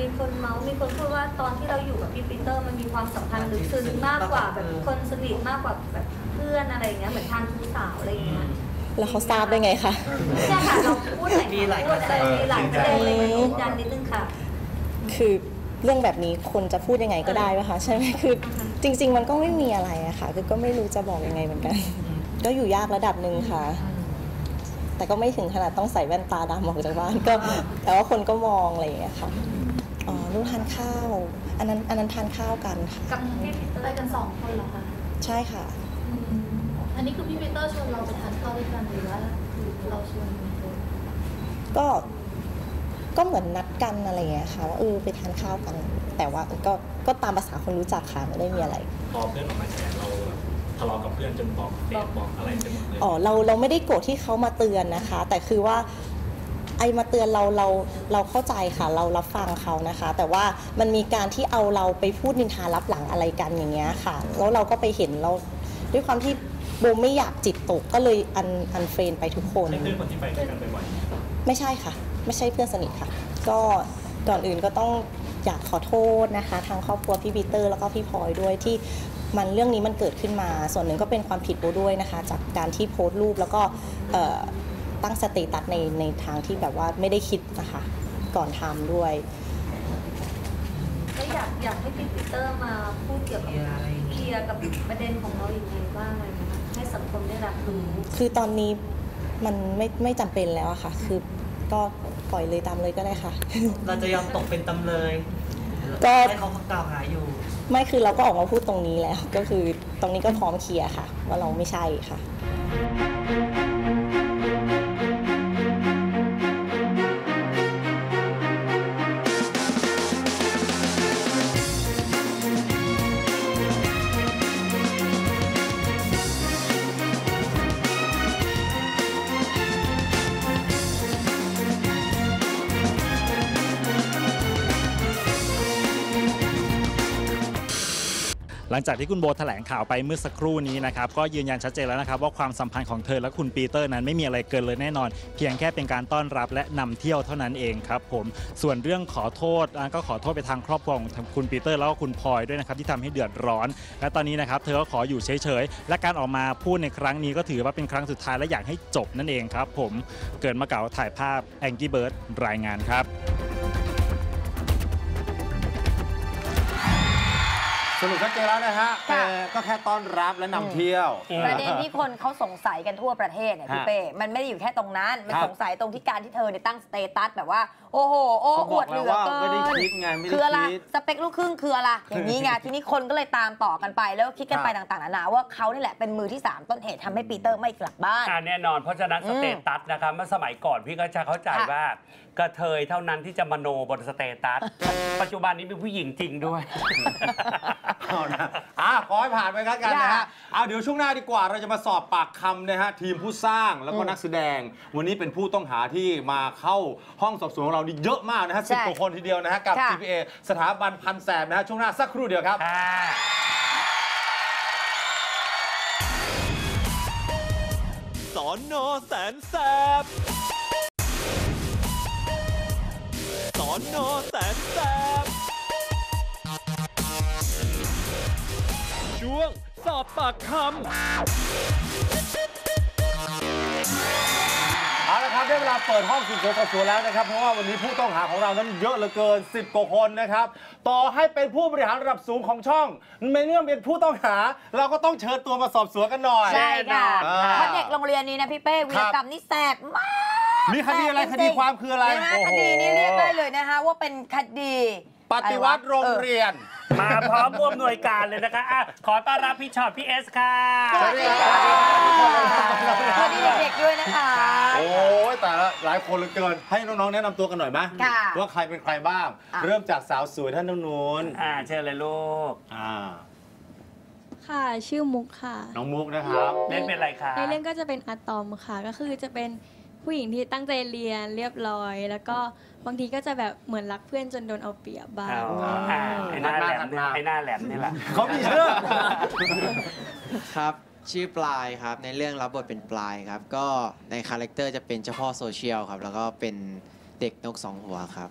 มีคนเมาส์มีคนพูดว่าตอนที่เราอยู่กับพี่ปีเตอร์มันมีความสัมพันธ์ลึกซึ้งมากกว่าแบบคนสนิทมากกว่าแบบเพื่อนอะไรอย่างเงี้ยเหมือนทางผู้สาวอะไรอย่างเงี้ยแล้วเขาทราบได้ไงคะใช่ค่ะเราพูดหลายมีหลายประเด็นมีหลายประเด็นเลยมันดังนิดนึงค่ะคือเรื่องแบบนี้คนจะพูดยังไงก็ได้ป่ะคะใช่ไหมคือจริงๆมันก็ไม่มีอะไรอะค่ะคือก็ไม่รู้จะบอกยังไงเหมือนกันก็อยู่ยากระดับหนึ่งค่ะแต่ก็ไม่ถึงขนาดต้องใส่แว่นตาดำออกจากบ้านก็แต่ว่าคนก็มองอะไรอย่างเงี้ยค่ะอ๋อนู่นทานข้าวอันนั้นอันนั้นทานข้าวกันค่ะกับพี่ปีเตอร์ไปกันสองคนเหรอคะใช่ค่ะอันนี้คือพี่ปีเตอร์ชวนเราไปทานข้าวด้วยกันหรือว่าเราชวนก็ก็เหมือนนัดกันอะไรอย่างเงี้ยค่ะว่าเออไปทานข้าวกันแต่ว่าก็ก็ตามภาษาคนรู้จักค่ะไม่ได้มีอะไรพอเพื่อนออกมาแฉเราทะเลาะกับเพื่อนจนบอกเตะบอกอะไรไปหมดเลยอ๋อเราเราไม่ได้โกรธที่เขามาเตือนนะคะแต่คือว่าไอมาเตือนเราเราเราเข้าใจค่ะเรารับฟังเขานะคะแต่ว่ามันมีการที่เอาเราไปพูดนินทาลับหลังอะไรกันอย่างเงี้ยค่ะแล้วเราก็ไปเห็นเราด้วยความที่โบไม่อยากจิตตกก็เลยอันอันเฟรนไปทุกคนไม่ใช่คนที่ไปด้วยกันบ่อยๆไม่ใช่ค่ะไม่ใช่เพื่อนสนิทค่ะก็ก่อนอื่นก็ต้องอยากขอโทษนะคะทางครอบครัวพี่ปีเตอร์แล้วก็พี่พลอยด้วยที่มันเรื่องนี้มันเกิดขึ้นมาส่วนหนึ่งก็เป็นความผิดโบด้วยนะคะจากการที่โพสต์รูปแล้วก็ตั้งสเตตัสในในทางที่แบบว่าไม่ได้คิดนะคะก่อนทำด้วยก็อยากอยากให้พี่ปีเตอร์มาพูดเกี่ยวกับเคลียร์กับประเด็นของเราอย่างไรบ้างเลยให้สังคมได้รับรู้คือตอนนี้มันไม่ไม่จำเป็นแล้วค่ะคือก็ปล่อยเลยตามเลยก็ได้ค่ะเราจะยอมตกเป็นตำเลยก็ให้เขากล่าวหาอยู่ไม่คือเราก็ออกมาพูดตรงนี้แล้วก็คือตรงนี้ก็พร้อมเคลียร์ค่ะว่าเราไม่ใช่ค่ะหลังจากที่คุณโบแถลงข่าวไปเมื่อสักครู่นี้นะครับก็ยืนยันชัดเจนแล้วนะครับว่าความสัมพันธ์ของเธอและคุณปีเตอร์นั้นไม่มีอะไรเกินเลยแน่นอนเพียงแค่เป็นการต้อนรับและนำเที่ยวเท่านั้นเองครับผมส่วนเรื่องขอโทษก็ขอโทษไปทางครอบครัวของคุณปีเตอร์แล้วก็คุณพลอยด้วยนะครับที่ทำให้เดือดร้อนและตอนนี้นะครับเธอก็ขออยู่เฉยๆและการออกมาพูดในครั้งนี้ก็ถือว่าเป็นครั้งสุดท้ายและอยากให้จบนั่นเองครับผมเกิดมาเก่าถ่ายภาพแองกี้เบิร์ดรายงานครับสรุปชัดเจนแล้วนะฮะก็แค่ต้อนรับและนำเที่ยวประเด็นที่คนเขาสงสัยกันทั่วประเทศเนี่ยพี่เป้มันไม่ได้อยู่แค่ตรงนั้นมันสงสัยตรงที่การที่เธอเนี่ยตั้งสเตตัสแบบว่าโอ้โหโอ้อวดเหลือเกินคืออะไรสเปคลูกครึ่งคืออะไรอย่างนี้ไงทีนี้คนก็เลยตามต่อกันไปแล้วคิดกันไปต่างๆนานาว่าเขานี่แหละเป็นมือที่สามต้นเหตุทำให้ปีเตอร์ไม่กลับบ้านแน่นอนเพราะฉะนั้นสเตตัสนะคะเมื่อสมัยก่อนพี่ก็จะเข้าใจว่ากระเทยเท่านั้นที่จะมโนบนสเตตัสปัจจุบันนี้เป็นผู้หญิงจริงด้วยอ่ะขอให้ผ่านไปกันกันนะฮะเอาเดี๋ยวช่วงหน้าดีกว่าเราจะมาสอบปากคำนะฮะทีมผู้สร้างแล้วก็นักแสดงวันนี้เป็นผู้ต้องหาที่มาเข้าห้องสอบสวนของเรานี่เยอะมากนะฮะสิบกว่าคนทีเดียวนะฮะกับ จี พี เอ สถาบันพันแสบนะฮะช่วงหน้าสักครู่เดียวครับสน.แสนแสบสน.แสนแสบช่วงสอบปากคำเอาละครับ ได้เวลาเปิดห้องสืบสวนสอบสวนแล้วนะครับเพราะว่าวันนี้ผู้ต้องหาของเรานั้นเยอะเหลือเกินสิบกว่าคนนะครับต่อให้เป็นผู้บริหารระดับสูงของช่องไม่เนื่องเป็นผู้ต้องหาเราก็ต้องเชิญตัวมาสอบสวนกันหน่อยใช่ค่ะเพราะเด็กโรงเรียนนี้นะพี่เป้วีรกรรมนี่แสบมากมีคดีอะไรคดีความคืออะไรคดีนี้เรียกได้เลยนะคะว่าเป็นคดีปฏิวัติโรงเรียนมาพร้อมร่วมหน่วยการเลยนะคะขอต้อนรับพี่ชอตพี่เอสค่ะสวัสดีค่ะสวัสดีเด็กๆด้วยนะคะโอ้ยแต่ละหลายคนเหลือเกินให้น้องๆแนะนำตัวกันหน่อยไหมว่าใครเป็นใครบ้างเริ่มจากสาวสวยท่านน้องนูนอ่าเชิญเลยลูกอ่าค่ะชื่อมุกค่ะน้องมุกนะครับเล่นเป็นอะไรคะในเรื่องก็จะเป็นอะตอมค่ะก็คือจะเป็นผู้หญิงที่ตั้งใจเรียนเรียบร้อยแล้วก็บางทีก็จะแบบเหมือนรักเพื่อนจนโดนเอาเปรียบบ้างไอ้หน้าแหลมไอ้หน้าแหลมนี่แหละเขามีเรื่องครับชื่อปลายครับในเรื่องรับบทเป็นปลายครับก็ในคาแรคเตอร์จะเป็นเจ้าพ่อโซเชียลครับแล้วก็เป็นเด็กนกสองหัวครับ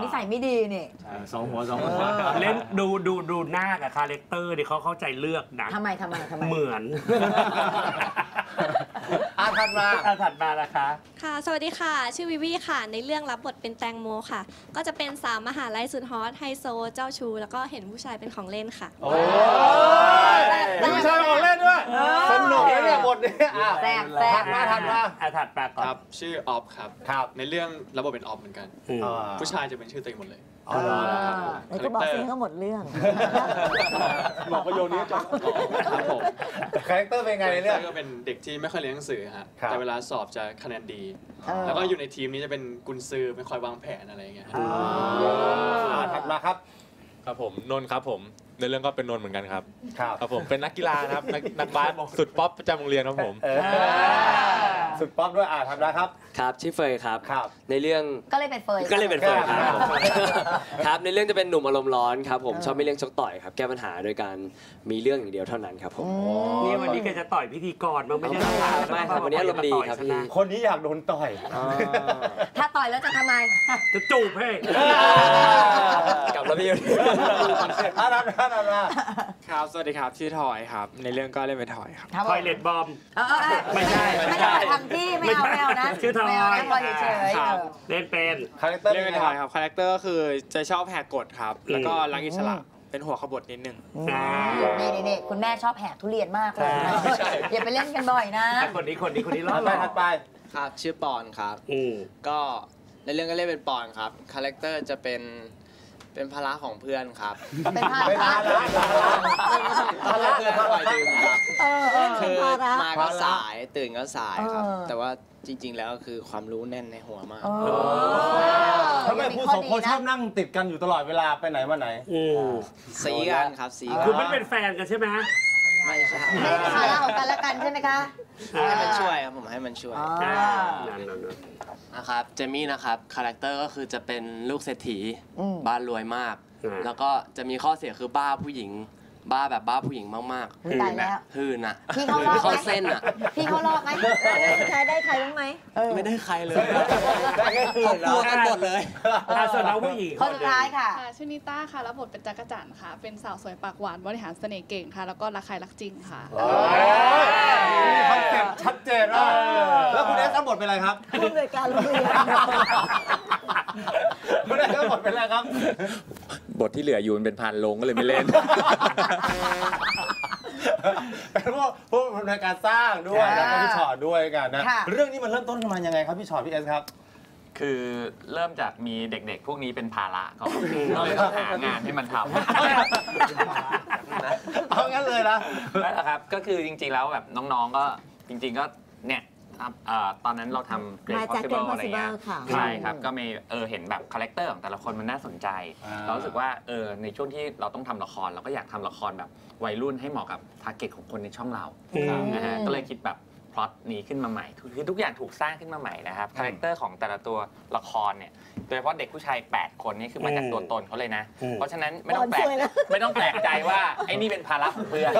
นิสัยไม่ดีนี่สองหัวสองหัวเล่นดูดูดูหน้ากับคาแรคเตอร์ดิเขาเข้าใจเลือกนะทำไมทำไมทำไมเหมือนอาถัดมาอาถัดมาละคะค่ะสวัสดีค่ะชื่อวิวี่ค่ะในเรื่องรับบทเป็นแตงโมค่ะก็จะเป็นสาวมหาลัยสุดฮอตไฮโซเจ้าชูแล้วก็เห็นผู้ชายเป็นของเล่นค่ะโอ้ยผู้ชายของเล่นด้วยสนุกเลยเนี่ยบทนี้แซ่บถัดมาถัดมาอาถัดมาก่อนครับชื่อออฟครับครับในเรื่องรับบทเป็นออฟเหมือนกันผู้ชายจะเป็นชื่อตัวเองหมดเลยแล้วก็บอกซีนก็หมดเรื่องบอกประโยชน์นี้จบครับผมคาแรคเตอร์เป็นไงเนี่ยก็เป็นเด็กที่ไม่ค่อยเรียนหนังสือฮะแต่เวลาสอบจะคะแนนดีแล้วก็อยู่ในทีมนี้จะเป็นกุนซือเป็นคอยวางแผนอะไรอย่างเงี้ยครับมาครับครับผมนนท์ครับผมในเรื่องก็เป็นนนท์เหมือนกันครับครับผมเป็นนักกีฬาครับนักบาสสุดป๊อปประจำโรงเรียนครับผมสุดป๊อปด้วยอ่ะทำได้ครับครับชื่อเฟยครับในเรื่องก็เลยเป็นเฟยก็เลยเป็นเฟยครับครับในเรื่องจะเป็นหนุ่มอารมณ์ร้อนครับผมชอบไม่เรื่องชกต่อยครับแก้ปัญหาโดยการมีเรื่องอย่างเดียวเท่านั้นครับผมนี่วันนี้ก็จะต่อยพิธีกรมั้งไม่ใช่ไม่ครับวันนี้อารมณ์ดีครับคนนี้อยากโดนต่อยถ้าต่อยแล้วจะทำไมจะจูบให้กลับแล้วพี่อ่ะรับครับสวัสดีครับชื่อทอยครับในเรื่องก็เล่นเป็นทอยครับทอยเลดบอมไม่ใช่ไม่ใช่ทำที่ไม่เอาไม่เอานะชื่อทอยเล่นเป็นคาแรคเตอร์เล่นเป็นทอยครับคาแรคเตอร์คือจะชอบแหกกฎครับแล้วก็รักอิสระเป็นหัวขบวนนิดนึงนี่นี่นี่คุณแม่ชอบแหกทุเรียนมากเลยอย่าไปเล่นกันบ่อยนะคนนี้คนนี้คนนี้รอดไปถัดไปครับชื่อปอนครับก็ในเรื่องก็เล่นเป็นปอนครับคาแรคเตอร์จะเป็นเป็นภาระของเพื่อนครับเป็นภาระภาระเพื่อนคอยดึงครับคือมาก็สายตื่นก็สายครับแต่ว่าจริงๆแล้วคือความรู้แน่นในหัวมากทำไมผู้สองคนชอบนั่งติดกันอยู่ตลอดเวลาไปไหนมาไหนสีกันครับสีคุณไม่เป็นแฟนกันใช่ไหมไม่ใช่ไม่เป็นภาระของกันและกันใช่ไหมคะให้มันช่วยครับผมให้มันช่วยนะครับเจมี่นะครับคาแรคเตอร์ก็คือจะเป็นลูกเศรษฐีบ้านรวยมากแล้วก็จะมีข้อเสียคือบ้าผู้หญิงบ้าแบบบ้าผู้หญิงมากๆหื่นนะหื่นอ่ะพี่เขาลอกไหมพี่เขาลอกไหมใครได้ใครบ้างไหมไม่ได้ใครเลยเขากลัวกันหมดเลยส่วนเราผู้หญิงคนสุดท้ายค่ะชื่อนิต้าค่ะรับบทเป็นจักรจั่นค่ะเป็นสาวสวยปากหวานบริหารเสน่ห์เก่งค่ะแล้วก็รักใครรักจริงค่ะคอนเซ็ปต์ชัดเจนมากแล้วคุณเอสรับบทเป็นอะไรครับผู้บริการโรงเรียนคุณเอสรับบทเป็นอะไรครับบทที่เหลืออยู่เป็นพันลงก็เลยไม่เล่นเป็นพวกพวกในการสร้างด้วยแล้วก็พี่ชอตด้วยกันนะเรื่องนี้มันเริ่มต้นมายังไงครับพี่ชอตพี่เอสครับคือเริ่มจากมีเด็กๆพวกนี้เป็นภาระก็เลยต้องหางานให้มันทำเอางั้นเลยนะนั่นแหละครับก็คือจริงๆแล้วแบบน้องๆก็จริงๆก็เนี่ยตอนนั้นเราทำเกรด possible อะไรเงี้ยใช่ครับก็มีเออเห็นแบบคาแรคเตอร์ของแต่ละคนมันน่าสนใจเรารู้สึกว่าเออในช่วงที่เราต้องทำละครเราก็อยากทำละครแบบวัยรุ่นให้เหมาะกับทาร์เก็ตของคนในช่องเรานะฮะก็เลยคิดแบบพล็อตนี้ขึ้นมาใหม่คือทุกอย่างถูกสร้างขึ้นมาใหม่นะครับคาแรคเตอร์ของแต่ละตัวละครเนี่ยโดยเฉพาะเด็กผู้ชายแปดคนนี่คือมาจากตัวตนเขาเลยนะเพราะฉะนั้นไม่ต้องแปลกไม่ต้องแปลกใจว่าไอ้นี่เป็นภาระของเพื่อน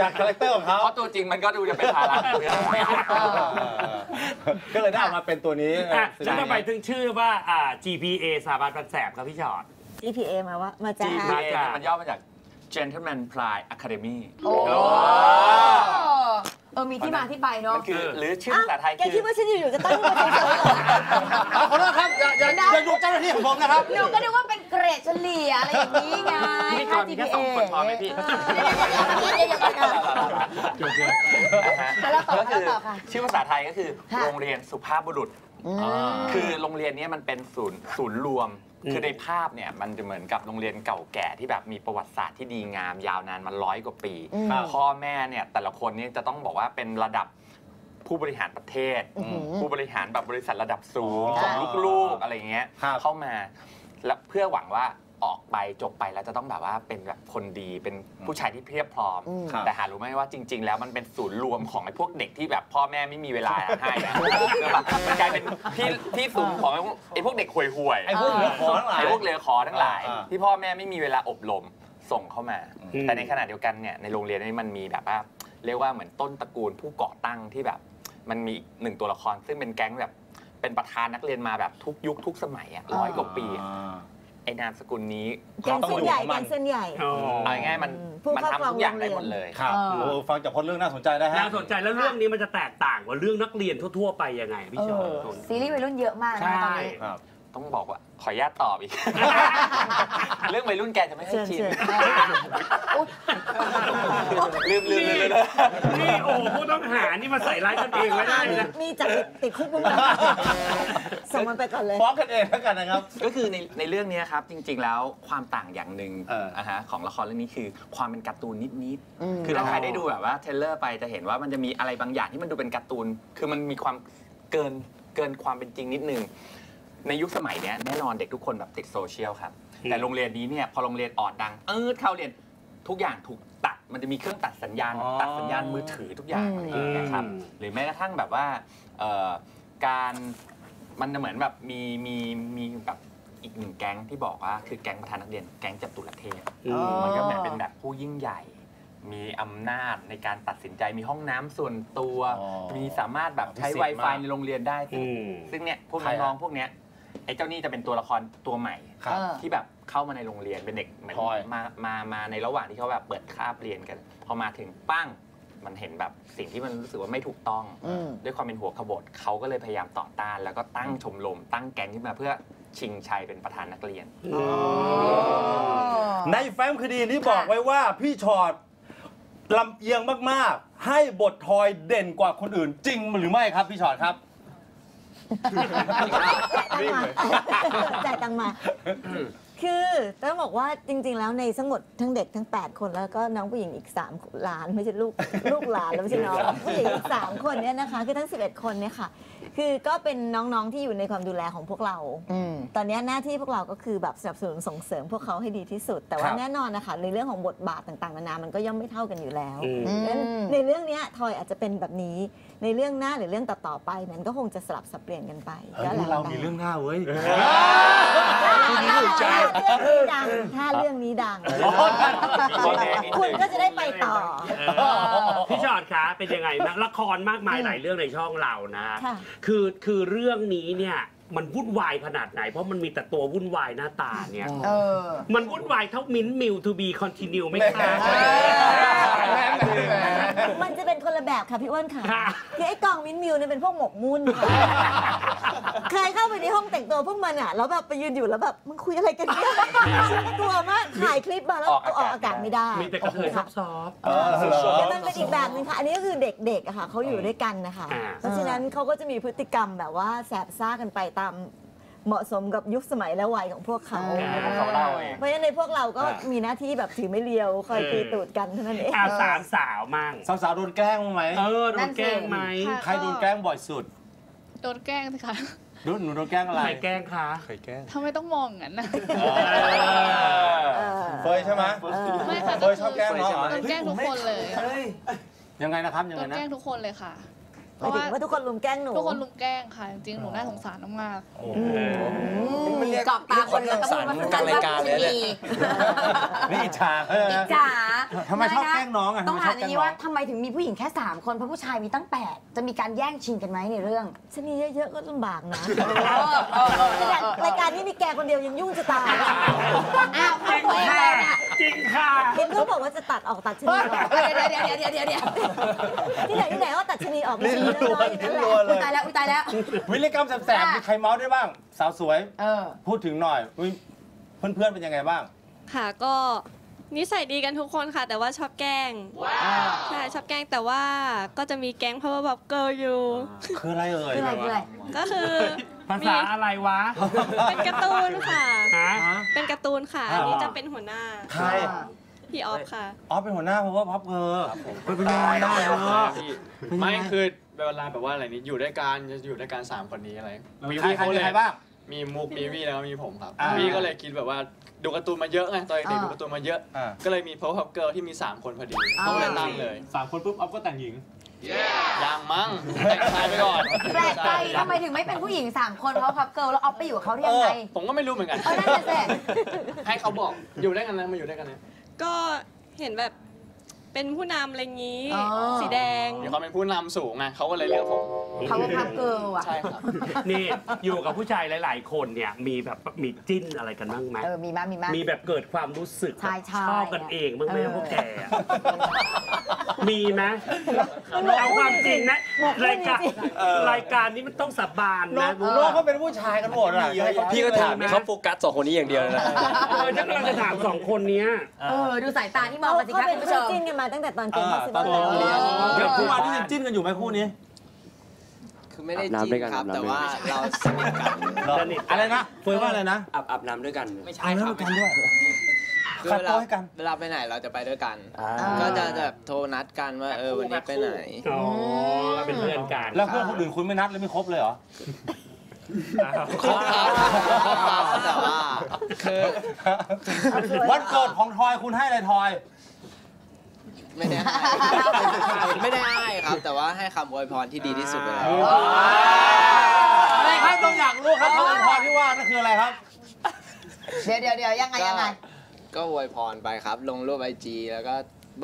จากคาแรคเตอร์ของเขาเพราะตัวจริงมันก็ดูจะเป็นภาระของเพื่อนก็เลยได้ออกมาเป็นตัวนี้จะทำไมถึงชื่อว่า จี พี เอ สถาบันบังแสนครับพี่ชอต จี พี เอ มาว่ามาจากมันย่อมาจาก Gentleman Pride Academy เออมีที่มาที่ไปเนาะคือหรือชื่อภาษาไทยคือคิดว่าฉันอยู่ๆจะตั้งชื่อมาเฉยๆเอาขอโทษครับอย่าอย่าอย่าดูเจ้าหน้าที่ของผมนะครับหนูก็นึกว่าเป็นเกรดเฉลี่ยอะไรอย่างนี้ไงนี่ก่อนแค่สองคนพอไหมพี่แล้วก็คือชื่อภาษาไทยก็คือโรงเรียนสุภาพบุรุษคือโรงเรียนนี้มันเป็นศูนย์ศูนย์รวมคือในภาพเนี่ยมันจะเหมือนกับโรงเรียนเก่าแก่ที่แบบมีประวัติศาสตร์ที่ดีงามยาวนานมาร้อยกว่าปีพ่อแม่เนี่ยแต่ละคนนี่จะต้องบอกว่าเป็นระดับผู้บริหารประเทศผู้บริหารแบบบริษัทระดับสูงส่งลูกๆอะไรเงี้ยเข้ามาแล้วเพื่อหวังว่าออกไปจบไปแล้วจะต้องแบบว่าเป็นแบบคนดีเป็นผู้ชายที่เพียบพร้อมแต่หารู้ไหมว่าจริงๆแล้วมันเป็นศูนย์รวมของไอ้พวกเด็กที่แบบพ่อแม่ไม่มีเวลาให้มันกลายเป็นที่ที่ศูนย์ของไอ้พวกเด็กห่วยๆไอ้พวกเหลือขอทั้งหลายไอ้พวกเหลือขอทั้งหลายที่พ่อแม่ไม่มีเวลาอบรมส่งเข้ามาแต่ในขณะเดียวกันเนี่ยในโรงเรียนนี้มันมีแบบว่าเรียกว่าเหมือนต้นตระกูลผู้ก่อตั้งที่แบบมันมีหนึ่งตัวละครซึ่งเป็นแก๊งแบบเป็นประธานนักเรียนมาแบบทุกยุคทุกสมัยอ่ะร้อยกว่าปีไอ้นามสกุลนี้แกงเส้นใหญ่แกงเส้นใหญ่เอาง่ายมันมันทำทุกอย่างได้หมดเลยครับฟังจากคนเรื่องน่าสนใจนะฮะน่าสนใจแล้วเรื่องนี้มันจะแตกต่างกว่าเรื่องนักเรียนทั่วๆไปยังไงพี่ชอซีรีส์วัยรุ่นเยอะมากนะตอนนี้ต้องบอกว่าขออนุญาตตอบอีกเรื่องวัยรุ่นแกจะไม่ให้ชินลืมลืมเลยนี่โอ้โหผู้ต้องหานี่มาใส่ร้ายกันเองไม่ได้นะนี่จะติดคุกมั้งส่งมันไปก่อนเลยฟ้องกันเองแล้วกันนะครับก็คือในในเรื่องนี้ครับจริงๆแล้วความต่างอย่างหนึ่งนะฮะของละครเรื่องนี้คือความเป็นการ์ตูนนิดๆคือถ้าใครได้ดูแบบว่าเทรลเลอร์ไปจะเห็นว่ามันจะมีอะไรบางอย่างที่มันดูเป็นการ์ตูนคือมันมีความเกินเกินความเป็นจริงนิดนึงในยุคสมัยเนี้ยแน่นอนเด็กทุกคนแบบติดโซเชียลครับแต่โรงเรียนนี้เนี่ยพอโรงเรียนออดดังเออเข้าเรียนทุกอย่างถูกตัดมันจะมีเครื่องตัดสัญญาณตัดสัญญาณมือถือทุกอย่างอะไรอย่างเงี้ยครับหรือแม้กระทั่งแบบว่าการมันเหมือนแบบมีมีมีแบบอีกหนึ่งแก๊งที่บอกว่าคือแก๊งประธานนักเรียนแก๊งจัตุรเทพมันก็เหมือนเป็นแบบผู้ยิ่งใหญ่มีอำนาจในการตัดสินใจมีห้องน้ำส่วนตัวมีสามารถแบบใช้ Wi-Fi ในโรงเรียนได้ซึ่งเนี่ยพวกน้องพวกเนี้ยไอ้เจ้านี่จะเป็นตัวละครตัวใหม่ที่แบบเข้ามาในโรงเรียนเป็นเด็กเหมือนมามามาในระหว่างที่เขาแบบเปิดคาบเรียนกันพอมาถึงปั้งมันเห็นแบบสิ่งที่มันรู้สึกว่าไม่ถูกต้องด้วยความเป็นหัวขบถเขาก็เลยพยายามต่อต้านแล้วก็ตั้งชมรมตั้งแก๊งขึ้นมาเพื่อชิงชัยเป็นประธานนักเรียนในแฟ้มคดีนี้บอกไว้ว่าพี่ชอดลำเอียงมากๆให้บททอยเด่นกว่าคนอื่นจริงหรือไม่ครับพี่ชอดครับจ่ายตังมาคือต้องบอกว่าจริงๆแล้วในทั้งหมดทั้งเด็กทั้งแปดคนแล้วก็น้องผู้หญิงอีกสามหลานไม่ใช่ลูกลูกหลานแล้วไม่ใช่น้องผู้หญิงอีกสามคนเนี่ยนะคะคือทั้งสิบเอ็ดคนเนี่ยค่ะคือก็เป็นน้องๆที่อยู่ในความดูแลของพวกเราตอนนี้หน้าที่พวกเราก็คือแบบสนับสนุนส่งเสริมพวกเขาให้ดีที่สุดแต่ว่าแน่นอนนะคะในเรื่องของบทบาทต่างๆนานามันก็ย่อมไม่เท่ากันอยู่แล้วในเรื่องนี้ทอยอาจจะเป็นแบบนี้ในเรื่องหน้าหรือเรื่องต่อๆไปมันก็คงจะสลับสับเปลี่ยนกันไปก็แล้วเรามีเรื่องหน้าเว้ยถ้าเรื่องนี้ดังคุณก็จะได้ไปต่อพี่ชอดคะเป็นยังไงนะละครมากมายหลายเรื่องในช่องเรานะคือคือเรื่องนี้เนี่ยมันวุ่นวายขนาดไหนเพราะมันมีแต่ตัววุ่นวายหน้าตาเนี่ยมันวุ่นวายเท่ามิ้นท์มิวทูบีคอนติเนียไม่ค่ะมันจะเป็นคนละแบบค่ะพี่อ้วนค่ะคือไอ้กองมิ้นท์มิวเนี่ยเป็นพวกหมกมุ่นเคยเข้าไปในห้องแต่งตัวพวกมันอ่ะแล้วแบบไปยืนอยู่แล้วแบบมึงคุยอะไรกันเนี่ยตัวมากถ่ายคลิปมาแล้วออกอากาศไม่ได้มีแต่กระเทยซอฟต์แต่มันเป็นอีกแบบนึงค่ะอันนี้ก็คือเด็กๆอะค่ะเขาอยู่ด้วยกันนะคะเพราะฉะนั้นเขาก็จะมีพฤติกรรมแบบว่าแสบซ่ากันไปตามเหมาะสมกับยุคสมัยและวัยของพวกเขาเพราะฉะนั้นในพวกเราก็มีหน้าที่แบบถือไม่เลียวคอยตีตูดกันเท่านั้นเองสามสาวมั่งสาวสาวโดนแกล้งไหมเออโดนแกล้งไหมใครโดนแกล้งบ่อยสุดโดนแกล้งค่ะหนูโดนแกล้งอะไรใครแกล้งคะใครแกล้งทำไมต้องมองงั้นนะเฟยใช่ไหมไม่ค่ะเฟยชอบแกล้งน้องโดนแกล้งทุกคนเลยยังไงนะครับยังไงนะโดนแกล้งทุกคนเลยค่ะหมายถึงว่าทุกคนลุมแกล้งหนูทุกคนลุมแกล้งค่ะจริงหนูน่าสงสารมากๆกอบตาคนสงสารมันเป็นรายการเลยนี่อิจฉาอิจฉาทำไมชอบแกล้งน้องอ่ะต้องถามอย่างนี้ว่าทำไมถึงมีผู้หญิงแค่สามคนเพราะผู้ชายมีตั้งแปดจะมีการแย่งชิงกันไหมในเรื่องชนีเยอะๆก็ลำบากนะรายการนี้มีแกคนเดียวยังยุ่งจะตายอ้าวแก จริงค่ะเห็นเขาบอกว่าจะตัดออกตัดชนีออกเดี๋ยวเดี๋ยวเดี๋ยวเดี๋ยวเดี๋ยวที่ไหนที่ไหนว่าตัดชนีออกลิ้นรัวลิ้นรัวเลยตายแล้วตายแล้ววิลกรรมแสบๆมีใครเมาส์ได้บ้างสาวสวยพูดถึงหน่อยเพื่อนๆเป็นยังไงบ้างค่ะก็นิสัยดีกันทุกคนค่ะแต่ว่าชอบแกล้งใช่ชอบแกล้งแต่ว่าก็จะมีแก๊งพาวเวอร์บับเกิลอยู่คืออะไรเอ่ยก็คือภาษาอะไรวะเป็นการ์ตูนค่ะเป็นการ์ตูนค่ะอันนี้จะเป็นหัวหน้าใครพี่ออฟค่ะออฟเป็นหัวหน้าพาวเวอร์บับเกิลเป็นหัวหน้าไม่คือเวลาแบบว่าอะไรนี้อยู่ด้วยกันจะอยู่ด้วยกันสามคนนี้อะไรมีใครเขาเลยบ้างมีมุกมีวี่แล้วมีผมครับวี่ก็เลยคิดแบบว่าดูการ์ตูนมาเยอะไงตอนเด็กดูการ์ตูนมาเยอะก็เลยมีเพอร์พับเกิลที่มีสามคนพอดีเขาเลยตั้งเลยสามคนปุ๊บอ๊อฟก็แต่งหญิงยังมั้งแต่งชายไปก่อนแปลกใจทำไมถึงไม่เป็นผู้หญิงสามคนเพราะพับเกิลแล้วอ๊อฟไปอยู่เขาที่ไหนผมก็ไม่รู้เหมือนกันให้เขาบอกอยู่ได้กันนะมาอยู่ได้กันนะก็เห็นแบบเป็นผู้นำอะไรงี้สีแดงเดี๋ยวเขาเป็นผู้นำสูงไงเขาก็เลยเลือกผมเขาเป็นพับเกิลอ่ะใช่ครับนี่อยู่กับผู้ชายหลายๆคนเนี่ยมีแบบมีจิ้นอะไรกันบ้างไหมเออมีมากมีมากมีแบบเกิดความรู้สึกชอบกันเองบ้างไหมพวกแกมีไหมเอาความจริงนะรายการรายการนี้มันต้องสาบานนะโลกเขาเป็นผู้ชายกันหมดเลยพี่ก็ถามเขาโฟกัสสองคนนี้อย่างเดียวเลยนะเออฉันกำลังจะถามสองคนนี้เออดูสายตาที่มองมาสิคะคุณผู้ชมจิ้นกันมาตั้งแต่ตอนเกมพอสิบวันแล้วเดี๋ยวคู่นี้จิ้นกันอยู่ไหมคู่นี้คือไม่ได้จิ้นครับแต่ว่าเราสนิทกันอะไรนะเฟิร์นว่าอะไรนะอาบอาบน้ำด้วยกันไม่ใช่ครับกันด้วยคือเวลาเวลาไปไหนเราจะไปด้วยกันก็จะแบบโทรนัดกันว่าเออวันนี้ไปไหนอ๋อเป็นเพื่อนกันแล้วเพื่อนคนอื่นคุณไม่นัดแล้วไม่คบเลยเหรอคบครับแต่ว่าคือวันเกิดของทอยคุณให้อะไรทอยไม่ได้ไม่ได้ครับแต่ว่าให้คำอวยพรที่ดีที่สุดเลยอะไรครับต้องอยากรู้ครับคำอวยพรที่ว่านั่นคืออะไรครับเดี๋ยวเดี๋ยวเดี๋ยวยังไงยังไงก็อวยพรไปครับลงรูปไอจีแล้วก็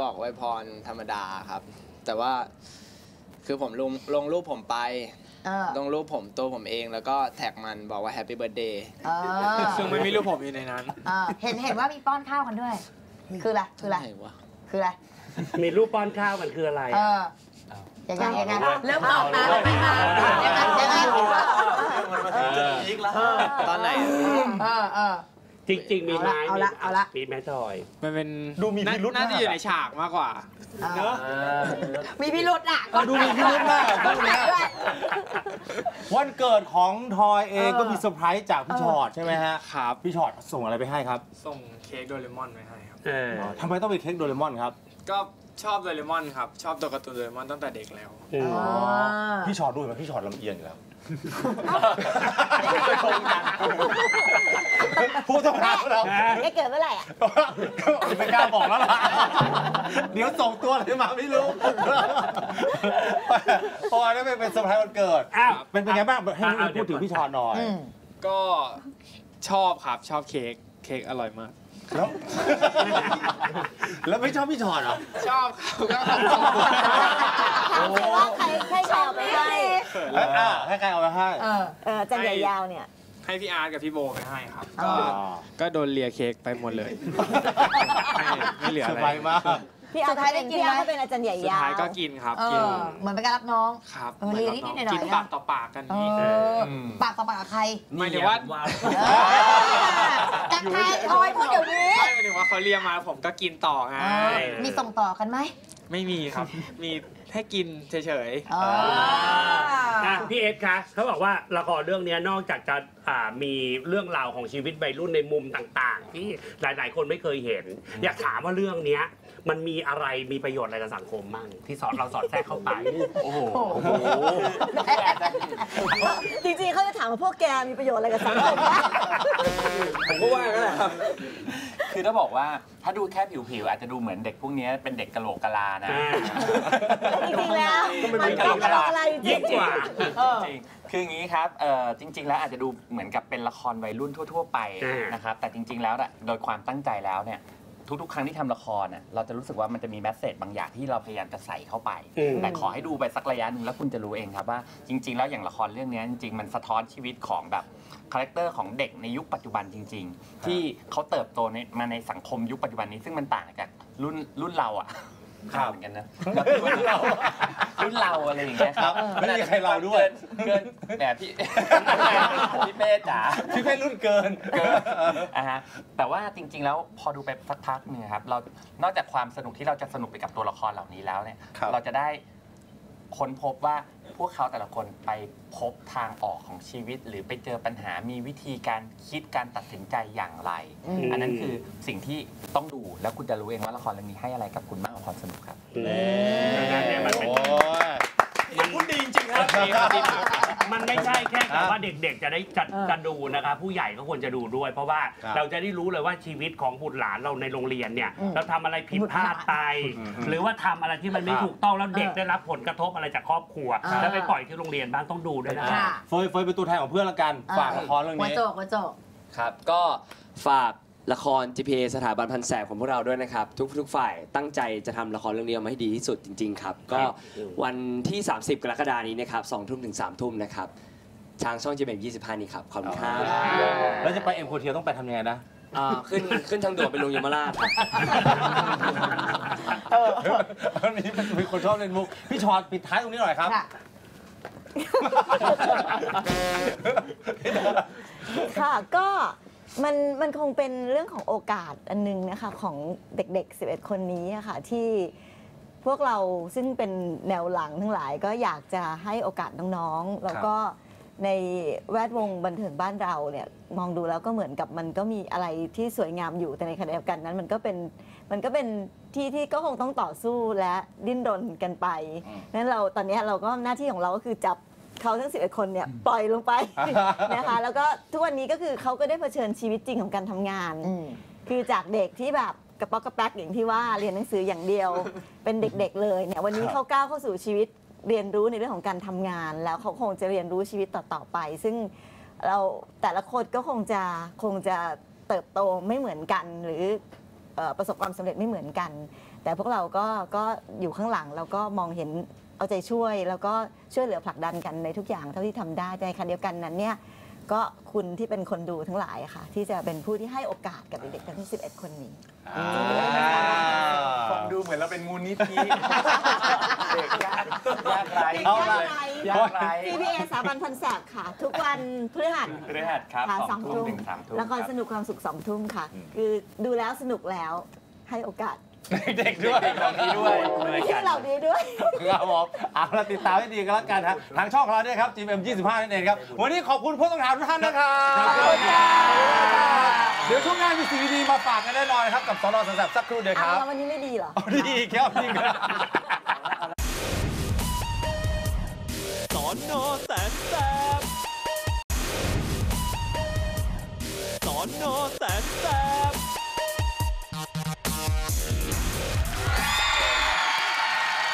บอกอวยพรธรรมดาครับแต่ว่าคือผมลงลงรูปผมไปลงรูปผมตัวผมเองแล้วก็แท็กมันบอกว่าแฮปปี้เบิร์ธเดย์ซึ่งไม่มีรูปผมอยู่ในนั้นเห็นเห็นว่ามีป้อนข้าวกันด้วยคืออะไรคืออะไรคืออะไรมีรูปป้อนข้าวมันคืออะไรอ่ะยังไงยังไงเริ่มออกมาแล้วไหมคะยังไงยังไงตอนไหนจริงๆมีไม้เอาละเอาละมีแม่ทอยมันเป็นดูมีพิรุธน่าจะอยู่ในฉากมากกว่าเนอะมีพิรุธอ่ะก็ดูมีพิรุธมากพวกนี้วันเกิดของทอยเองก็มีเซอร์ไพรส์จากพี่ชอดใช่ไหมฮะครับพี่ชอดส่งอะไรไปให้ครับส่งเค้กโดเรมอนไปให้ครับทำไมต้องเป็นเค้กโดเรมอนครับก็ชอบโดเรมอนครับชอบตัวการ์ตูนโดเรมอนตั้งแต่เด็กแล้วพี่ชอดด้วยไหมพี่ชอดลำเอียงอยู่แล้วพูดตรงนั้นเราได้เกิดเมื่อไหร่อ่ะไม่กล้าบอกแล้วล่ะเดี๋ยวส่งตัวอะไรมาไม่รู้พอได้เป็นเซอร์ไพรส์วันเกิดเป็นเป็นไงบ้างให้พูดถึงพี่ชอดหน่อยก็ชอบครับชอบเค้กเค้กอร่อยมากแล้วแล้วไม่ชอบพี่ชอดเหรอชอบครับว่าใครใครชอบไปให้ให้ใครเอาไปให้จันใหญ่ยาวเนี่ยให้พี่อาร์ตกับพี่โบไปให้ครับก็โดนเลียเค้กไปหมดเลยไม่เหลืออะไรมากพี่อาร์ตได้กินไหมเป็นอาจารย์ใหญ่ยาวสุดท้ายก็กินครับกินเหมือนเป็นการรับน้องครับเลียนิดหน่อยกินปากต่อปากกันนี่ปากต่อปากกับใครไม่เดี๋ยวว่าแต่ใครทอยพูดเดี๋ยวนี้ไม่เดี๋ยวว่าเขาเลียมาผมก็กินต่อไงมีส่งต่อกันไหมไม่มีครับมีให้กินเฉยๆพี่เอสคะเขาบอกว่าละครเรื่องนี้นอกจากจะมีเรื่องราวของชีวิตวัยรุ่นในมุมต่างๆที่หลายๆคนไม่เคยเห็นอยากถามว่าเรื่องนี้มันมีอะไรมีประโยชน์อะไรกับสังคมบ้างที่สอนเราสอดแทรกเข้าไปโอ้โหจริงๆเขาจะถามว่าพวกแกมีประโยชน์อะไรกับสังคมบ้างผมก็ว่ากันแหละคือถ้าบอกว่าถ้าดูแค่ผิวๆอาจจะดูเหมือนเด็กพวกนี้เป็นเด็กกะโหลกกะลานะจริงๆแล้วมันกะโหลกกะลายิ่งกว่าจริงคืออย่างนี้ครับจริงๆแล้วอาจจะดูเหมือนกับเป็นละครวัยรุ่นทั่วๆไปนะครับแต่จริงๆแล้วโดยความตั้งใจแล้วเนี่ย ทุกๆครั้งที่ทำละครน่ะเราจะรู้สึกว่ามันจะมีแมสเสจบางอย่างที่เราพยายามจะใส่เข้าไปแต่ขอให้ดูไปสักระยะหนึ่งแล้วคุณจะรู้เองครับว่าจริงๆแล้วอย่างละครเรื่องนี้จริงๆมันสะท้อนชีวิตของแบบคาแรคเตอร์ของเด็กในยุคปัจจุบันจริงๆที่เขาเติบโตในมาในสังคมยุคปัจจุบันนี้ซึ่งมันต่างจากรุ่นรุ่นเราอ่ะข่าวเหมือนกันนะรุ่นเรารุ่นเราอะไรอย่างเงี้ยครับไม่มีใครเราด้วยเกินแหมพี่พี่เป้จ๋าพี่เป้รุ่นเกินเกินอ่ะฮะแต่ว่าจริงๆแล้วพอดูไปสักพักหนึ่งครับเรานอกจากความสนุกที่เราจะสนุกไปกับตัวละครเหล่านี้แล้วเนี่ยเราจะได้ค้นพบว่าพวกเขาแต่ละคนไปพบทางออกของชีวิตหรือไปเจอปัญหามีวิธีการคิดการตัดสินใจอย่างไรอันนั้นคือสิ่งที่ต้องดูแล้วคุณจะรู้เองว่าละครเรื่องนี้ให้อะไรกับคุณมากกว่าความสนุกครับมันพูดดีจริงๆครับมันไม่ใช่แค่แต่ว่าเด็กๆจะได้จะดูนะครับผู้ใหญ่ก็ควรจะดูด้วยเพราะว่าเราจะได้รู้เลยว่าชีวิตของบุตรหลานเราในโรงเรียนเนี่ยเราทำอะไรผิดพลาดไปหรือว่าทำอะไรที่มันไม่ถูกต้องแล้วเด็กได้รับผลกระทบอะไรจากครอบครัวแล้วไปปล่อยที่โรงเรียนบ้างต้องดูด้วยนะเฟยเฟยเป็นตัวแทนของเพื่อนละกันฝากละครเรื่องนี้วัจกวัจกครับก็ฝากละคร จี พี เอ สถาบันพันแสบของพวกเราด้วยนะครับทุกๆฝ่ายตั้งใจจะทำละครเรื่องนี้ออกมาให้ดีที่สุดจริงๆครับก็วันที่สามสิบกรกฎาคมนี้นะครับสองทุ่มถึงสามทุ่มนะครับทางช่องจีเอ็มยี่สิบห้านี่ครับขอบคุณครับแล้วจะไปเอ็มโคเทียต้องไปทำยังไงนะขึ้นขึ้นทางด่วนไปลงยมราชวันนี้เป็นคนชอบเล่นมุกพี่ชอตปิดท้ายตรงนี้หน่อยครับค่ะก็มันมันคงเป็นเรื่องของโอกาสอันนึงนะคะของเด็กๆสิบเอ็ดคนนี้นะคะที่พวกเราซึ่งเป็นแนวหลังทั้งหลายก็อยากจะให้โอกาสน้องๆแล้วก็ในแวดวงบันเทิงบ้านเราเนี่ยมองดูแล้วก็เหมือนกับมันก็มีอะไรที่สวยงามอยู่แต่ในขณะเดียวกันนั้นมันก็เป็นมันก็เป็นที่ที่ก็คงต้องต่อสู้และดิ้นรนกันไปนั้นเราตอนนี้เราก็หน้าที่ของเราก็คือจับเขาทั้งสิบเอ็ดคนเนี่ยปล่อยลงไปนะคะแล้วก็ทุกวันนี้ก็คือเขาก็ได้เผชิญชีวิตจริงของการทำงานคือจากเด็กที่แบบกระป๊อกกระแป๊กอย่างที่ว่าเรียนหนังสืออย่างเดียวเป็นเด็กๆเลยเนี่ยวันนี้เขาก้าวเข้าสู่ชีวิตเรียนรู้ในเรื่องของการทำงานแล้วเขาคงจะเรียนรู้ชีวิตต่อๆไปซึ่งเราแต่ละคนก็คงจะคงจะเติบโตไม่เหมือนกันหรือประสบความสำเร็จไม่เหมือนกันแต่พวกเราก็ก็อยู่ข้างหลังแล้วก็มองเห็นเอาใจช่วยแล้วก็ช่วยเหลือผลักดันกันในทุกอย่างเท่าที่ทำได้ในขณะเดียวกันนั้นเนี่ยก็คุณที่เป็นคนดูทั้งหลายค่ะที่จะเป็นผู้ที่ให้โอกาสกับเด็กๆทั้งสิบเอ็ดคนนี้ฟังดูเหมือนเราเป็นมูลนิธิเด็กยากยากไรยากไรยากไร จี พี เอ สถาบันพันแสบค่ะทุกวันพฤหัสพฤหัสครับสองทุ่มละครสนุกความสุขสองทุ่มค่ะคือดูแล้วสนุกแล้วให้โอกาสเด็กด้วยเราดีด้วยเราดีด้วยครับผมเอาละติดตามให้ดีกันแล้วกันฮะทางช่องของเราเนี่ยครับ จี เอ็ม ยี่สิบห้า นั่นเองครับวันนี้ขอบคุณผู้ต้องหาทุกท่านนะครับเดี๋ยวช่วงหน้ามีสิ่งดีๆมาฝากกันแน่นอนครับกับสน.สับสักครู่เดียวครับวันนี้ไม่ดีเหรอดีครับดีครับสน.สับสน.สับ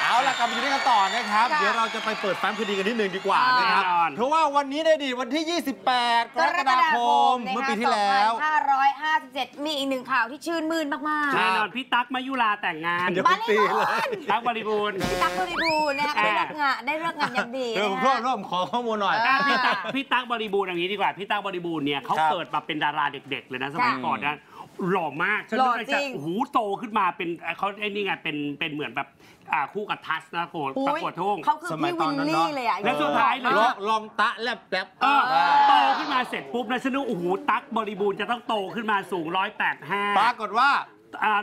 เอาล่ะกลับมาอยู่ด้วยกันต่อนะครับเดี๋ยวเราจะไปเปิดแฟ้มคดีกันนิดนึงดีกว่านะครับเพราะว่าวันนี้ได้ดีวันที่ยี่สิบแปดกรกฎาคมเมื่อปีที่แล้วสองพันห้าร้อยห้าสิบเจ็ดมีอีกหนึ่งข่าวที่ชื่นมื่นมากๆแน่นอนพี่ตั๊กมายุราแต่งงานบริบูรณ์ตั๊กบริบูรณ์พี่ตั๊กบริบูรณ์นะคะได้เลิกงานได้เลิกงานอย่างดีร่วมร่วมขอข้อมูลหน่อยพี่ตั๊กพี่ตั๊กบริบูรณ์อย่างนี้ดีกว่าพี่ตั๊กบริบูรณ์เนี่ยเขาเกิดมาเป็นดาราเด็กๆเลยนะสมัยก่อนนะหล่อมากฉันเลยจะหูโตขึ้นมาเป็นเขาไอ้นี่ไงเป็นเป็นเหมือนแบบคู่กับทัสนะโคตรปรากฏทุ่งเขาคือพี่วินนี่เลยอ่ะแล้วสุดท้ายเลยลองตะแลบแลบโตขึ้นมาเสร็จปุ๊บนะฉันนึกโอ้โหตั๊กบริบูรณ์จะต้องโตขึ้นมาสูงหนึ่งร้อยแปดสิบห้าปรากฏว่า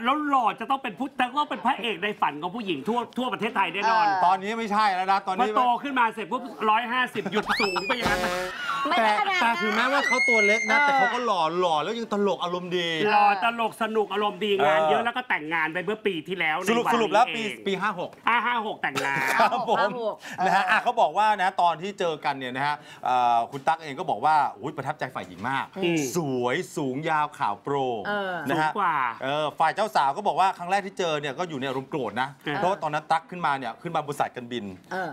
แล้วหล่อจะต้องเป็นผู้ต้องเป็นพระเอกในฝันของผู้หญิงทั่วทั่วประเทศไทยแน่นอนตอนนี้ไม่ใช่แล้วนะตอนนี้โตขึ้นมาเสร็จปุ๊บหนึ่งร้อยห้าสิบหยุดสูงไปอย่างนั้นแต่แต่ถึงแม้ว่าเขาตัวเล็กนะแต่เขาก็หล่อหล่อแล้วยังตลกอารมณ์ดีหล่อตลกสนุกอารมณ์ดีงานเยอะแล้วก็แต่งงานไปเมื่อปีที่แล้วสรุปสรุปแล้วปีปีห้าหกอ่าห้าหกแต่งงานครับผมนะฮะเขาบอกว่านะตอนที่เจอกันเนี่ยนะฮะคุณตั๊กเองก็บอกว่าอุ้ยประทับใจฝ่ายหญิงมากสวยสูงยาวขาวโปร่งนะฮะฝ่ายเจ้าสาวก็บอกว่าครั้งแรกที่เจอเนี่ยก็อยู่ในอารมณ์โกรธนะเพราะว่าตอนนั้นตั๊กขึ้นมาเนี่ยขึ้นมาบนสายการบิน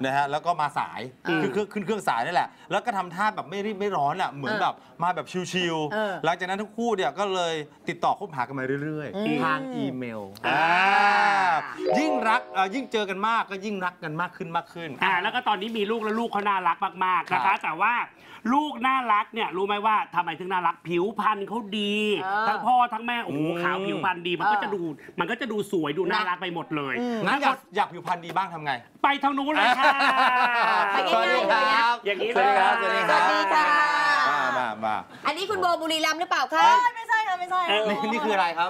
นะฮะแล้วก็มาสายคือขึ้นเครื่องสายนี่แหละแล้วก็ทำท่าแบบไม่ รีบไม่ร้อนอ่ะเหมือนแบบมาแบบชิลๆหลังจากนั้นทั้งคู่เนี่ยก็เลยติดต่อคบหากันมาเรื่อยๆทางอีเมลยิ่งรักยิ่งเจอกันมากก็ยิ่งรักกันมากขึ้นมากขึ้นอ่าแล้วก็ตอนนี้มีลูกแล้วลูกเขาน่ารักมากๆนะคะแต่ว่าลูกน่ารักเนี่ยรู้ไหมว่าทำไมถึงน่ารักผิวพรรณเขาดีทั้งพ่อทั้งแม่โอ้โหขาวผิวพรรณดีมันก็จะดูมันก็จะดูสวยดูน่ารักไปหมดเลยงั้นอยากอยากผิวพรรณดีบ้างทำไงไปทางนู้นเลยค่ะสวัสดีครับอย่างนี้เลยสวัสดีครับสวัสดีค่ะมามาอันนี้คุณโบบุรีรัมย์หรือเปล่าคะไม่ใช่ค่ะไม่ใช่นี่คืออะไรครั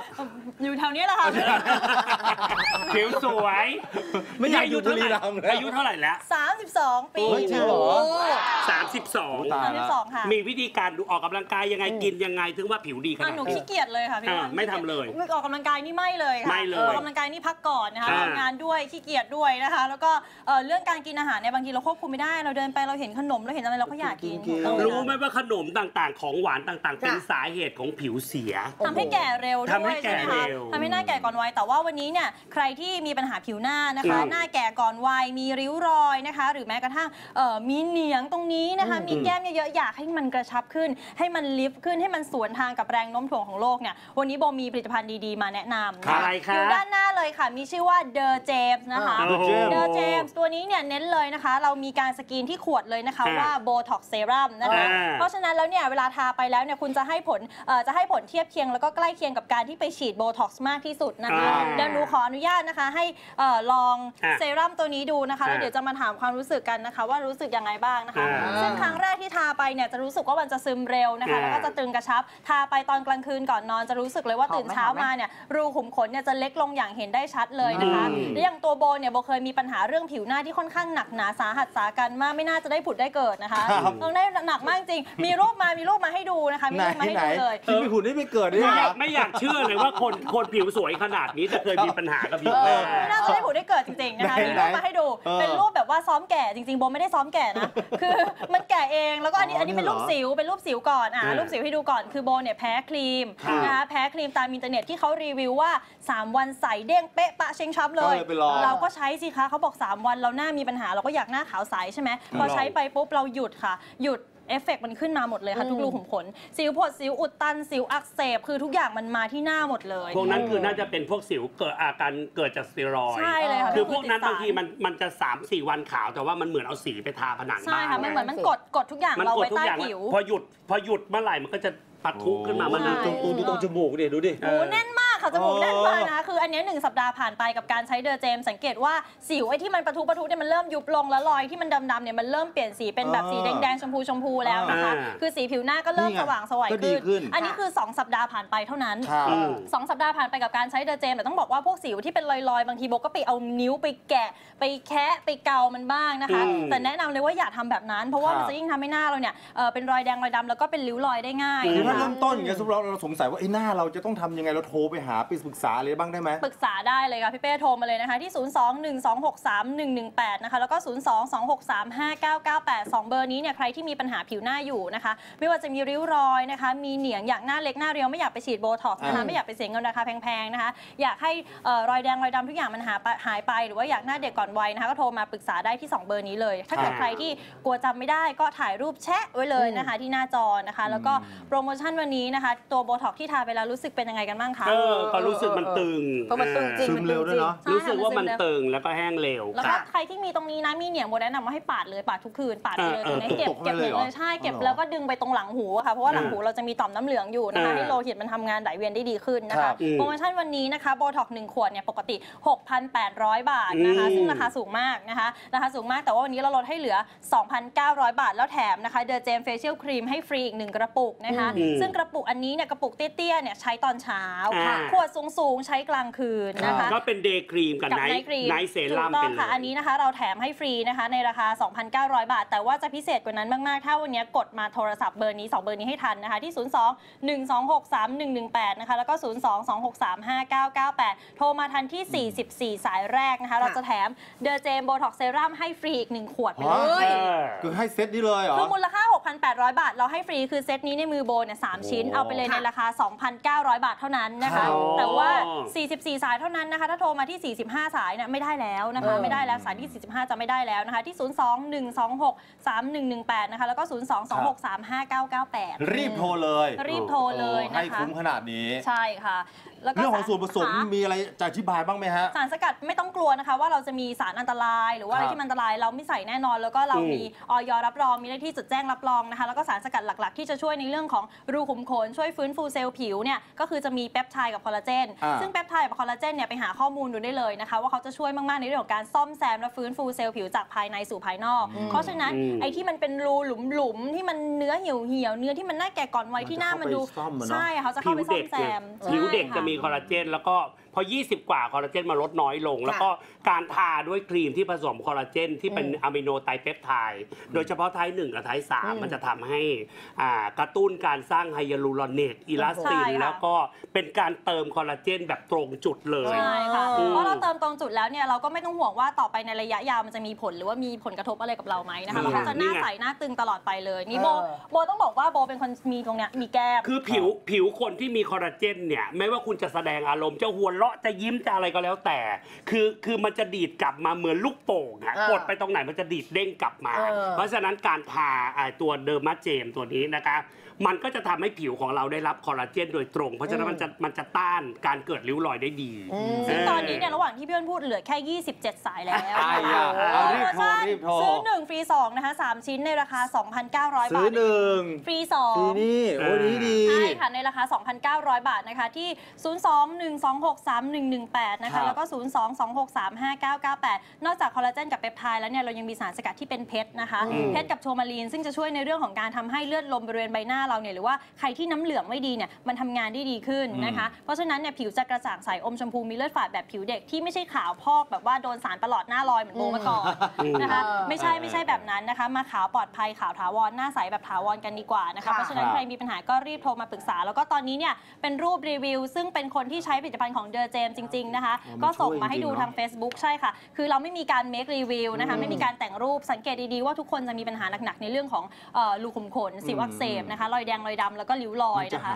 บอยู่แถวนี้แหละค่ะผิวสวยไม่อยากอยู่บุรีรัมย์เลยอายุเท่าไหร่แล้วสามสิบสองปีจริงเหรอสามสิบสองตายแล้วมีวิธีการดูออกกำลังกายยังไงกินยังไงถึงว่าผิวดีขนาดนี้หนูขี้เกียจเลยค่ะพี่วันไม่ทำเลยออกกำลังกายนี่ไม่เลยค่ะไม่เลยออกกำลังกายนี่พักก่อนนะคะทำงานด้วยขี้เกียจด้วยนะคะแล้วก็เรื่องการกินอาหารเนี่ยบางทีเราควบคุมไม่ได้เราเดินไปเราเห็นขนมเราเห็นอะไรเราก็อยากกินรู้ไหมว่าขนมต่างๆของหวานต่างๆเป็นสาเหตุของผิวเสียทำให้แก่เร็วด้วยใช่ไหมคะทำให้หน้าแก่ก่อนวัยแต่ว่าวันนี้เนี่ยใครที่มีปัญหาผิวหน้านะคะหน้าแก่ก่อนวัยมีริ้วรอยนะคะหรือแม้กระทั่งมีเหนียงตรงนี้นะคะมีแก้มเยอะๆอยากให้มันกระชับขึ้นให้มันลิฟต์ขึ้นให้มันสวนทางกับแรงโน้มถ่วงของโลกเนี่ยวันนี้โบมีผลิตภัณฑ์ดีๆมาแนะนำค่ะอยู่ด้านหน้าเลยค่ะมีชื่อว่าเดอเจมส์นะคะเดอเจมส์ตัวนี้เนี่ยเน้นเลยนะคะเรามีการสกรีนที่ขวดเลยนะคะว่าโบท็อกซ์เซรั่มนะคะเพราะฉะนั้นแล้วเนี่ยเวลาทาไปแล้วเนี่ยคุณจะให้ผลจะให้ผลเทียบเคียงแล้วก็ใกล้เคียงกับการที่ไปฉีดโบท็อกซ์มากที่สุดนะคะเดี๋ยวหนูขออนุญาตนะคะให้ลองเซรั่มตัวนี้ดูนะคะแล้วเดี๋ยวจะมาถามความรู้สึกกันนะคะว่ารู้สึกยังไงบ้างนะคะซึ่งครั้งแรกที่ทาไปเนี่ยจะรู้สึกว่ามันจะซึมเร็วนะคะแล้วก็จะตึงกระชับทาไปตอนกลางคืนก่อนนอนจะรู้สึกเลยว่าตื่นเช้ามาเนี่ยรูขุมขนเนี่ยจะเล็กลงอย่างเห็นได้ชัดเลยนะคะและอย่างตัวโบเนี่ยโบเคยมีปัญหาเรื่องผิวหน้าที่ค่อนข้างหนักหนาสาหัสสากันมากไม่น่าจะได้ผุดได้เกิดนะคะต้องได้หนักมากจริงมีรูปมามีรูปมาให้ดูนะคะมีรูปมาให้ดูเลยที่มีผุดได้ไม่เกิดนี่ไม่อยากเชื่อเลยว่าคนคนผิวสวยขนาดนี้จะเคยมีปัญหากับผิวไม่น่าจะได้ผุดได้เกิดจริงๆนะคะมีรูปมาให้ดูเป็นรูปแบบว่าซ้อมแก่จริงๆโบไม่ได้ซ้อมแก่นะคือมันแก่เองแล้วก็อันนี้อันนี้เป็นรูปสิวเป็นรูปสิวก่อนอ่ะรูปสิวให้ดูก่อนคือโบเนี่ยแพ้ครีมนะคะแพ้ครีมตามอินเทอร์เน็ตที่เขารีวิวว่าสามวันใสเด้งเป๊ะปะเชงช้ำเลยเราก็ใช้สิคะเขาบอกสามวันเราหน้ามีปัญหาเราก็อยากหน้าขาวใสใช่ไหมพอใช้ไปปุ๊บเราหยุดค่ะหยุดเอฟเฟกต์มันขึ้นมาหมดเลยค่ะทุกรูขุมขนสิวผดสิวอุดตันสิวอักเสบคือทุกอย่างมันมาที่หน้าหมดเลยพวกนั้นคือน่าจะเป็นพวกสิวเกิดอาการเกิดจากสเตียรอยด์ใช่เลยค่ะคือพวกนั้นบางทีมันมันจะ สามถึงสี่ วันขาวแต่ว่ามันเหมือนเอาสีไปทาผนังบ้านใช่ค่ะมันเหมือนมันกดกดทุกอย่างเราไว้ใต้ผิวพอหยุดพอหยุดเมื่อไหร่มันก็จะปัดทุกขึ้นมามันดูดูตรงจมูกดิดูดิโอ้แน่นมากค่ะจมูกแน่นมากนะคืออันนี้หนึ่งสัปดาห์ผ่านไปกับการใช้เดอเจมสังเกตว่าสิวไอ้ที่มันปะทุปะทุเนี่ยมันเริ่มยุบลงแล้วรอยที่มันดำๆเนี่ยมันเริ่มเปลี่ยนสีเป็นแบบสีแดงๆชมพูชมพูแล้วนะคะคือสีผิวหน้าก็เริ่มสว่างสวยขึ้นอันนี้คือสองสัปดาห์ผ่านไปเท่านั้นสองสัปดาห์ผ่านไปกับการใช้เดอเจมแต่ต้องบอกว่าพวกสิวที่เป็นลอยๆบางทีโบก็ไปเอานิ้วไปแกะไปแคะไปเกามันบ้างนะคะแต่แนะนำเลยว่าอย่าทำแบบนั้นเพราะว่ามันจะยิ่งทำให้หน้าเราเนี่ยเป็นรอยแดงรอยดำแล้วก็เป็นริ้วรอยได้ง่ายเริ่มต้นอย่างเงี้ยสมมติเราสงสัยว่าไอ้หน้าเราจะต้องทำยังไงเราโทรไปหาไปปรึกษาอะไรบ้างได้ไหมปรึกษาได้เลยค่ะพี่เป้โทรมาเลยนะคะที่ศูนย์ สอง หนึ่ง สอง หก สาม หนึ่ง หนึ่ง แปดนะคะแล้วก็ศูนย์ สอง สอง หก สาม ห้า เก้า เก้า แปด สองเบอร์นี้เนี่ยใครที่มีปัญหาผิวหน้าอยู่นะคะไม่ว่าจะมีริ้วรอยนะคะมีเหนียงอยากหน้าเล็กหน้าเรียวไม่อยากไปฉีดโบท็อกซ์นะคะไม่อยากไปเสียเงินราคาแพงๆนะคะอยากให้รอยแดงรอยดำทุกอย่างมันหายไปหรือว่าอยากหน้าเด็กก่อนวัยนะคะก็โทรมาปรึกษาได้ที่สองเบอร์นี้เลยถ้าเกิดใครที่กลัวจำไม่ได้ก็ถ่ายรูปแชะไว้เลยนะคะที่หน้าจอนะคะแล้วก็โปรโมชั่นวันนี้นะคะตัวโบท็อกที่ทาไปแล้วรู้สึกเป็นยังไงกันบ้างคะเออก็รู้สึกมันตึงก็มันตึงจริงมันเร็วด้วยเนาะรู้สึกว่ามันตึงแล้วก็แห้งเร็วแล้วก็ใครที่มีตรงนี้นะมีเหนียงโบแนะนำว่าให้ปาดเลยปาดทุกคืนปาดไปเลยตรงนี้เก็บเก็บเลยใช่เก็บแล้วก็ดึงไปตรงหลังหูค่ะเพราะว่าหลังหูเราจะมีต่อมน้ำเหลืองอยู่นะคะให้โลหิตมันทำงานไหลเวียนได้ดีขึ้นนะคะโปรโมชั่นวันนี้นะคะโบท็อกหนึ่งขวดเนี่ยปกติ หกพันแปดร้อย บาทนะคะซึ่งราคาสูงมากนะคะราคาสูงมากแต่ว่าวันนี้เราลดให้เหลือ สองพันเก้าร้อย บาทแล้วแถมนะคะเดอเจมเฟเชียลครีมให้ฟรีอีกหนึ่งกระปุกนะคะซึ่งกระปุกอันนี้เนี่ยกระปุกเตี้ยๆเนี่ยใช้ตอนเช้าขวดสูงๆใช้กลางคืนนะคะก็เป็นเดย์ครีมกับไนท์ไนท์เซรั่มเป็นค่ะอันนี้นะคะเราแถมให้ฟรีนะคะในราคา สองพันเก้าร้อย บาทแต่ว่าจะพิเศษกว่านั้นมากๆถ้าวันนี้กดมาโทรศัพท์เบอร์นี้สองเบอร์นี้ให้ทันนะคะที่ศูนย์ สอง หนึ่ง สอง หก สาม หนึ่ง หนึ่ง แปดนะคะแล้วก็ศูนย์ สอง สอง หก สาม ห้า เก้า เก้า แปดโทรมาทันที่ สี่สิบสี่ สายแรกนะคะเราจะแถมเดอเจมโบท็อกซ์เซรั่มให้ฟรีอีกหนึ่งขวดไปเลยคือให้เซตนี้เลยเหรอคือมูลค่า หกพันแปดร้อย บาทเราให้ฟรีคือเซตนี้ในมือโบเนี่ยสามชิ้นเอาไปเลยในราคา สองพันเก้าร้อย บาทเท่านั้นนะคะ แต่ว่าสี่สิบสี่สายเท่านั้นนะคะถ้าโทรมาที่สี่สิบห้าสายเนี่ยไม่ได้แล้วนะคะไม่ได้แล้วสายที่สี่สิบห้าจะไม่ได้แล้วนะคะที่ศูนย์ สอง หนึ่ง สอง หก สาม หนึ่ง หนึ่ง แปดนะคะแล้วก็ศูนย์ สอง สอง หก สาม ห้า เก้า เก้า แปดรีบโทรเลยรีบโทรเลยนะคะให้คุ้มขนาดนี้ใช่ค่ะเรื่องของส่วนผสมมีอะไรจะอธิบายบ้างไหมฮะสารสกัดไม่ต้องกลัวนะคะว่าเราจะมีสารอันตรายหรือว่าอะไรที่มันอันตรายเราไม่ใส่แน่นอนแล้วก็เรามีออยรับรองมีหน้าที่จดแจ้งรับรองนะคะแล้วก็สารสกัดหลักๆที่จะช่วยในเรื่องของรูขุมขนช่วยฟื้นฟูเซลล์ผิวเนี่ยก็คือจะมีเปปไทด์กับคอลลาเจนซึ่งเปปไทด์กับคอลลาเจนเนี่ยไปหาข้อมูลดูได้เลยนะคะว่าเขาจะช่วยมากๆในเรื่องของการซ่อมแซมและฟื้นฟูเซลล์ผิวจากภายในสู่ภายนอกเพราะฉะนั้นไอ้ที่มันเป็นรูหลุมๆที่มันเนื้อเหี่ยวเหี่ยวเนื้อที่มันน่าแก่ก่อนวัยที่หน้ามันดูใช่เขาจะเข้าไปซ่อมแซมผิวเด็กจะมีคอลลาเจนแล้วก็พอยี่สิบกว่าคอลลาเจนมาลดน้อยลงแล้วก็การทาด้วยครีมที่ผสมคอลลาเจนที่เป็นอะมิโนไทเปปไทด์โดยเฉพาะไทป์หนึ่งกับไทป์สามมันจะทำให้กระตุ้นการสร้างไฮยาลูรอนิกอีลาสตินแล้วก็เป็นการเติมคอลลาเจนแบบตรงจุดเลยใช่ค่ะเพราะเราเติมตรงจุดแล้วเนี่ยเราก็ไม่ต้องห่วงว่าต่อไปในระยะยาวมันจะมีผลหรือว่ามีผลกระทบอะไรกับเราไหมนะคะเราจะหน้าใสหน้าตึงตลอดไปเลยนี่โบโบต้องบอกว่าโบเป็นคนมีตรงเนี้ยมีแก้มคือผิวผิวคนที่มีคอลลาเจนเนี่ยไม่ว่าคุณจะแสดงอารมณ์จะหัวเราะจะยิ้มจะอะไรก็แล้วแต่คือคือมันจะดีดกลับมาเหมือนลูกโป่งอะกดไปตรงไหนมันจะดีดเด้งกลับมาเพราะฉะนั้นการทาตัวเดอร์มาเจมตัวนี้นะคะมันก็จะทำให้ผิวของเราได้รับคอลลาเจนโดยตรงเพราะฉะนั้นมันจะมันจะต้านการเกิดริ้วรอยได้ดีซึ่งตอนนี้เนี่ยระหว่างที่เพื่อนพูดเหลือแค่ยี่สิบเจ็ดสายแล้วรีบโทรรีบโทรซื้อหนึ่งฟรีสองนะคะสามชิ้นในราคา สองพันเก้าร้อย บาทซื้อหนึ่งฟรีสองนี่โอ้ดีดีใช่ค่ะในราคา สองพันเก้าร้อย บาทนะคะที่ศูนย์ สอง หนึ่ง สอง หก สาม หนึ่ง หนึ่ง แปดนะคะแล้วก็ศูนย์ สอง สอง หก สาม ห้า เก้า เก้า แปดนอกจากคอลลาเจนกับเปปไทด์แล้วเนี่ยเรายังมีสารสกัดที่เป็นเพชรนะคะเพชรกับโทมาลีนซึ่งจะช่วยในเรื่องของการทำให้เลือดลมบริเวณใบหน้าเราเนี่ยหรือว่าใครที่น้ำเหลืองไม่ดีเนี่ยมันทำงานได้ดีขึ้นนะคะเพราะฉะนั้นเนี่ยผิวจะกระจ่างใสอมชมพูมีเลือดฝาดแบบผิวเด็กที่ไม่ใช่ขาวพอกแบบว่าโดนสารประหลอดหน้าลอยเหมือนโบมาก่อนนะคะไม่ใช่ไม่ใช่แบบนั้นนะคะมาขาวปลอดภัยขาวถาวรหน้าใสแบบถาวรกันดีกว่านะคะเพราะฉะนั้นใครมีปัญหาก็รีบโทรมาปรึกษาแล้วก็ตอนนี้เนี่ยเป็นรูปรีวิวซึ่งเป็นคนที่ใช้ผลิตภัณฑ์ของเดอร์เจมจริงๆนะคะก็ส่งมาให้ดูทาง Facebook ใช่ค่ะคือเราไม่มีการเมครีวิวนะคะไม่มีการแต่งรูปสังเกตดีๆว่าทุกคนจะมีปัญหาหนักๆในเรื่องของรูขุมขนสิวอักเสบนะคะรอยแดงรอยดำแล้วก็ริ้วรอยนะคะ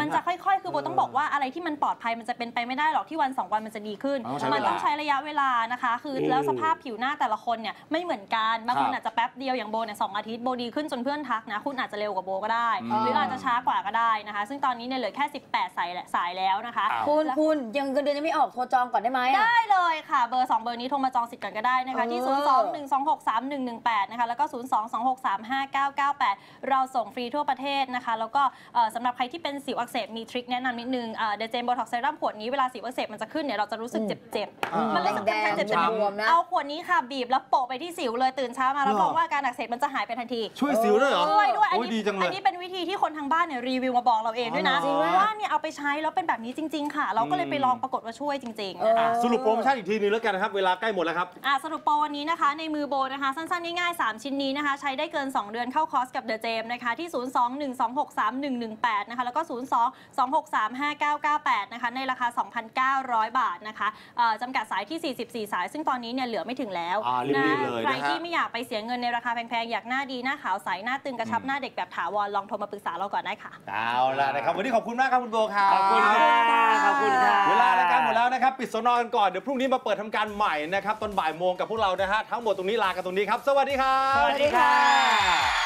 มันจะค่อยๆคือโบต้องบอกว่าอะไรที่มันปลอดภัยมันจะเป็นไปไม่ได้หรอกที่วันสองวันมันจะดีขึ้นมันต้องใช้ระยะเวลานะคะคือแล้วสภาพผิวหน้าแต่ละคนเนี่ยไม่เหมือนกันบางคนอาจจะแป๊บเดียวอย่างโบเนี่ยสองอาทิตย์โบดีขึ้นจนเพื่อนทักนะคุณอาจจะเร็วกว่าโบก็ได้หรืออาจจะช้ากว่าก็ได้นะคะซึ่งตอนนี้เนี่ยเหลือแค่สิบแปดสายสายแล้วนะคะคุณคุณยังเงินเดือนยังไม่ออกโทรจองก่อนได้ไหมได้เลยค่ะเบอร์สองเบอร์นี้โทรมาจองสิทธิ์ก่อนก็ได้นะคะที่ศูนย์ สอง หนึ่ง สอง หก สาม หนึ่ง หนึ่ง แปดนะคะแล้วก็ศูนย์ สอง สอง หก สาม ห้า เก้า เก้า แปดเราส่งฟรีทั่วประเทศนะคะแล้วก็สำหรับใครที่เป็นสิวอักเสบมีทริคแนะนำนิดนึงเดอร์เจมโบท็อกซ์เซรั่มขวดนี้เวลาสิวอักเสบมันจะขึ้นเนี่ยเราจะรู้สึกเจ็บๆมันรู้สึกแค่เจ็บๆรวมนะเอาขวดนี้ค่ะบีบแล้วโปะไปที่สิวเลยตื่นเช้ามารับรองว่าการอักเสบมันจะหายไปทันทีช่วยสิวด้วยเหรอด้วยด้วยอันนี้อันนี้เป็นวิธีที่คนทางบ้านเนี่ยรีวิวมาบอกเราเองด้วยนะว่าเนี่ยเอาไปใช้แล้วเป็นแบบนี้จริงๆค่ะเราก็เลยไปลองปรากฏว่าช่วยจริงๆนะคะสรุปโปรโมชั่นอีกทีนึงแล้วกันนะครับเวลาใกล้หมดแล้วครับสรุปโปรวันนี้นะคะในมือโบนะคะสั้นๆง่ายๆสามชิ้นนี้นะคะใช้ได้เกินสองเดือนเข้าคอร์สกับเดอร์เจมนะคะที่ศูนย์ สอง หนึ่ง สอง หก สาม หนึ่ง หนึ่ง แปดนะคะแล้วก็ศูนย์ สอง สอง หก สาม ห้า เก้า เก้า แปดนะคะในราคา สองพันเก้าร้อย บาทนะคะจำกัดสายที่สี่สิบสี่สายซึ่งตอนนี้เนี่ยเหลือไม่ถึงแล้วใครที่ไม่อยากไปเสียเงินในราคาแพงๆอยากหน้าดีหน้าขาวใสหน้าตึงกระชับหน้าเด็กแบบถาวรลองโทรมาปรึกษาเราก่อนได้ค่ะเอาล่ะนะครับวันนี้ขอบคุณมากครับคุณโบค่ะขอบคุณค่ะขอบคุณค่ะเวลารายการหมดแล้วนะครับปิดสนอกันก่อนเดี๋ยวพรุ่งนี้มาเปิดทำการใหม่นะครับตอนบ่ายโมงกับพวกเรานะฮะทั้งหมดตรงนี้ลากันตรงนี้ครับสวัสดีครับสวัสดีค่ะ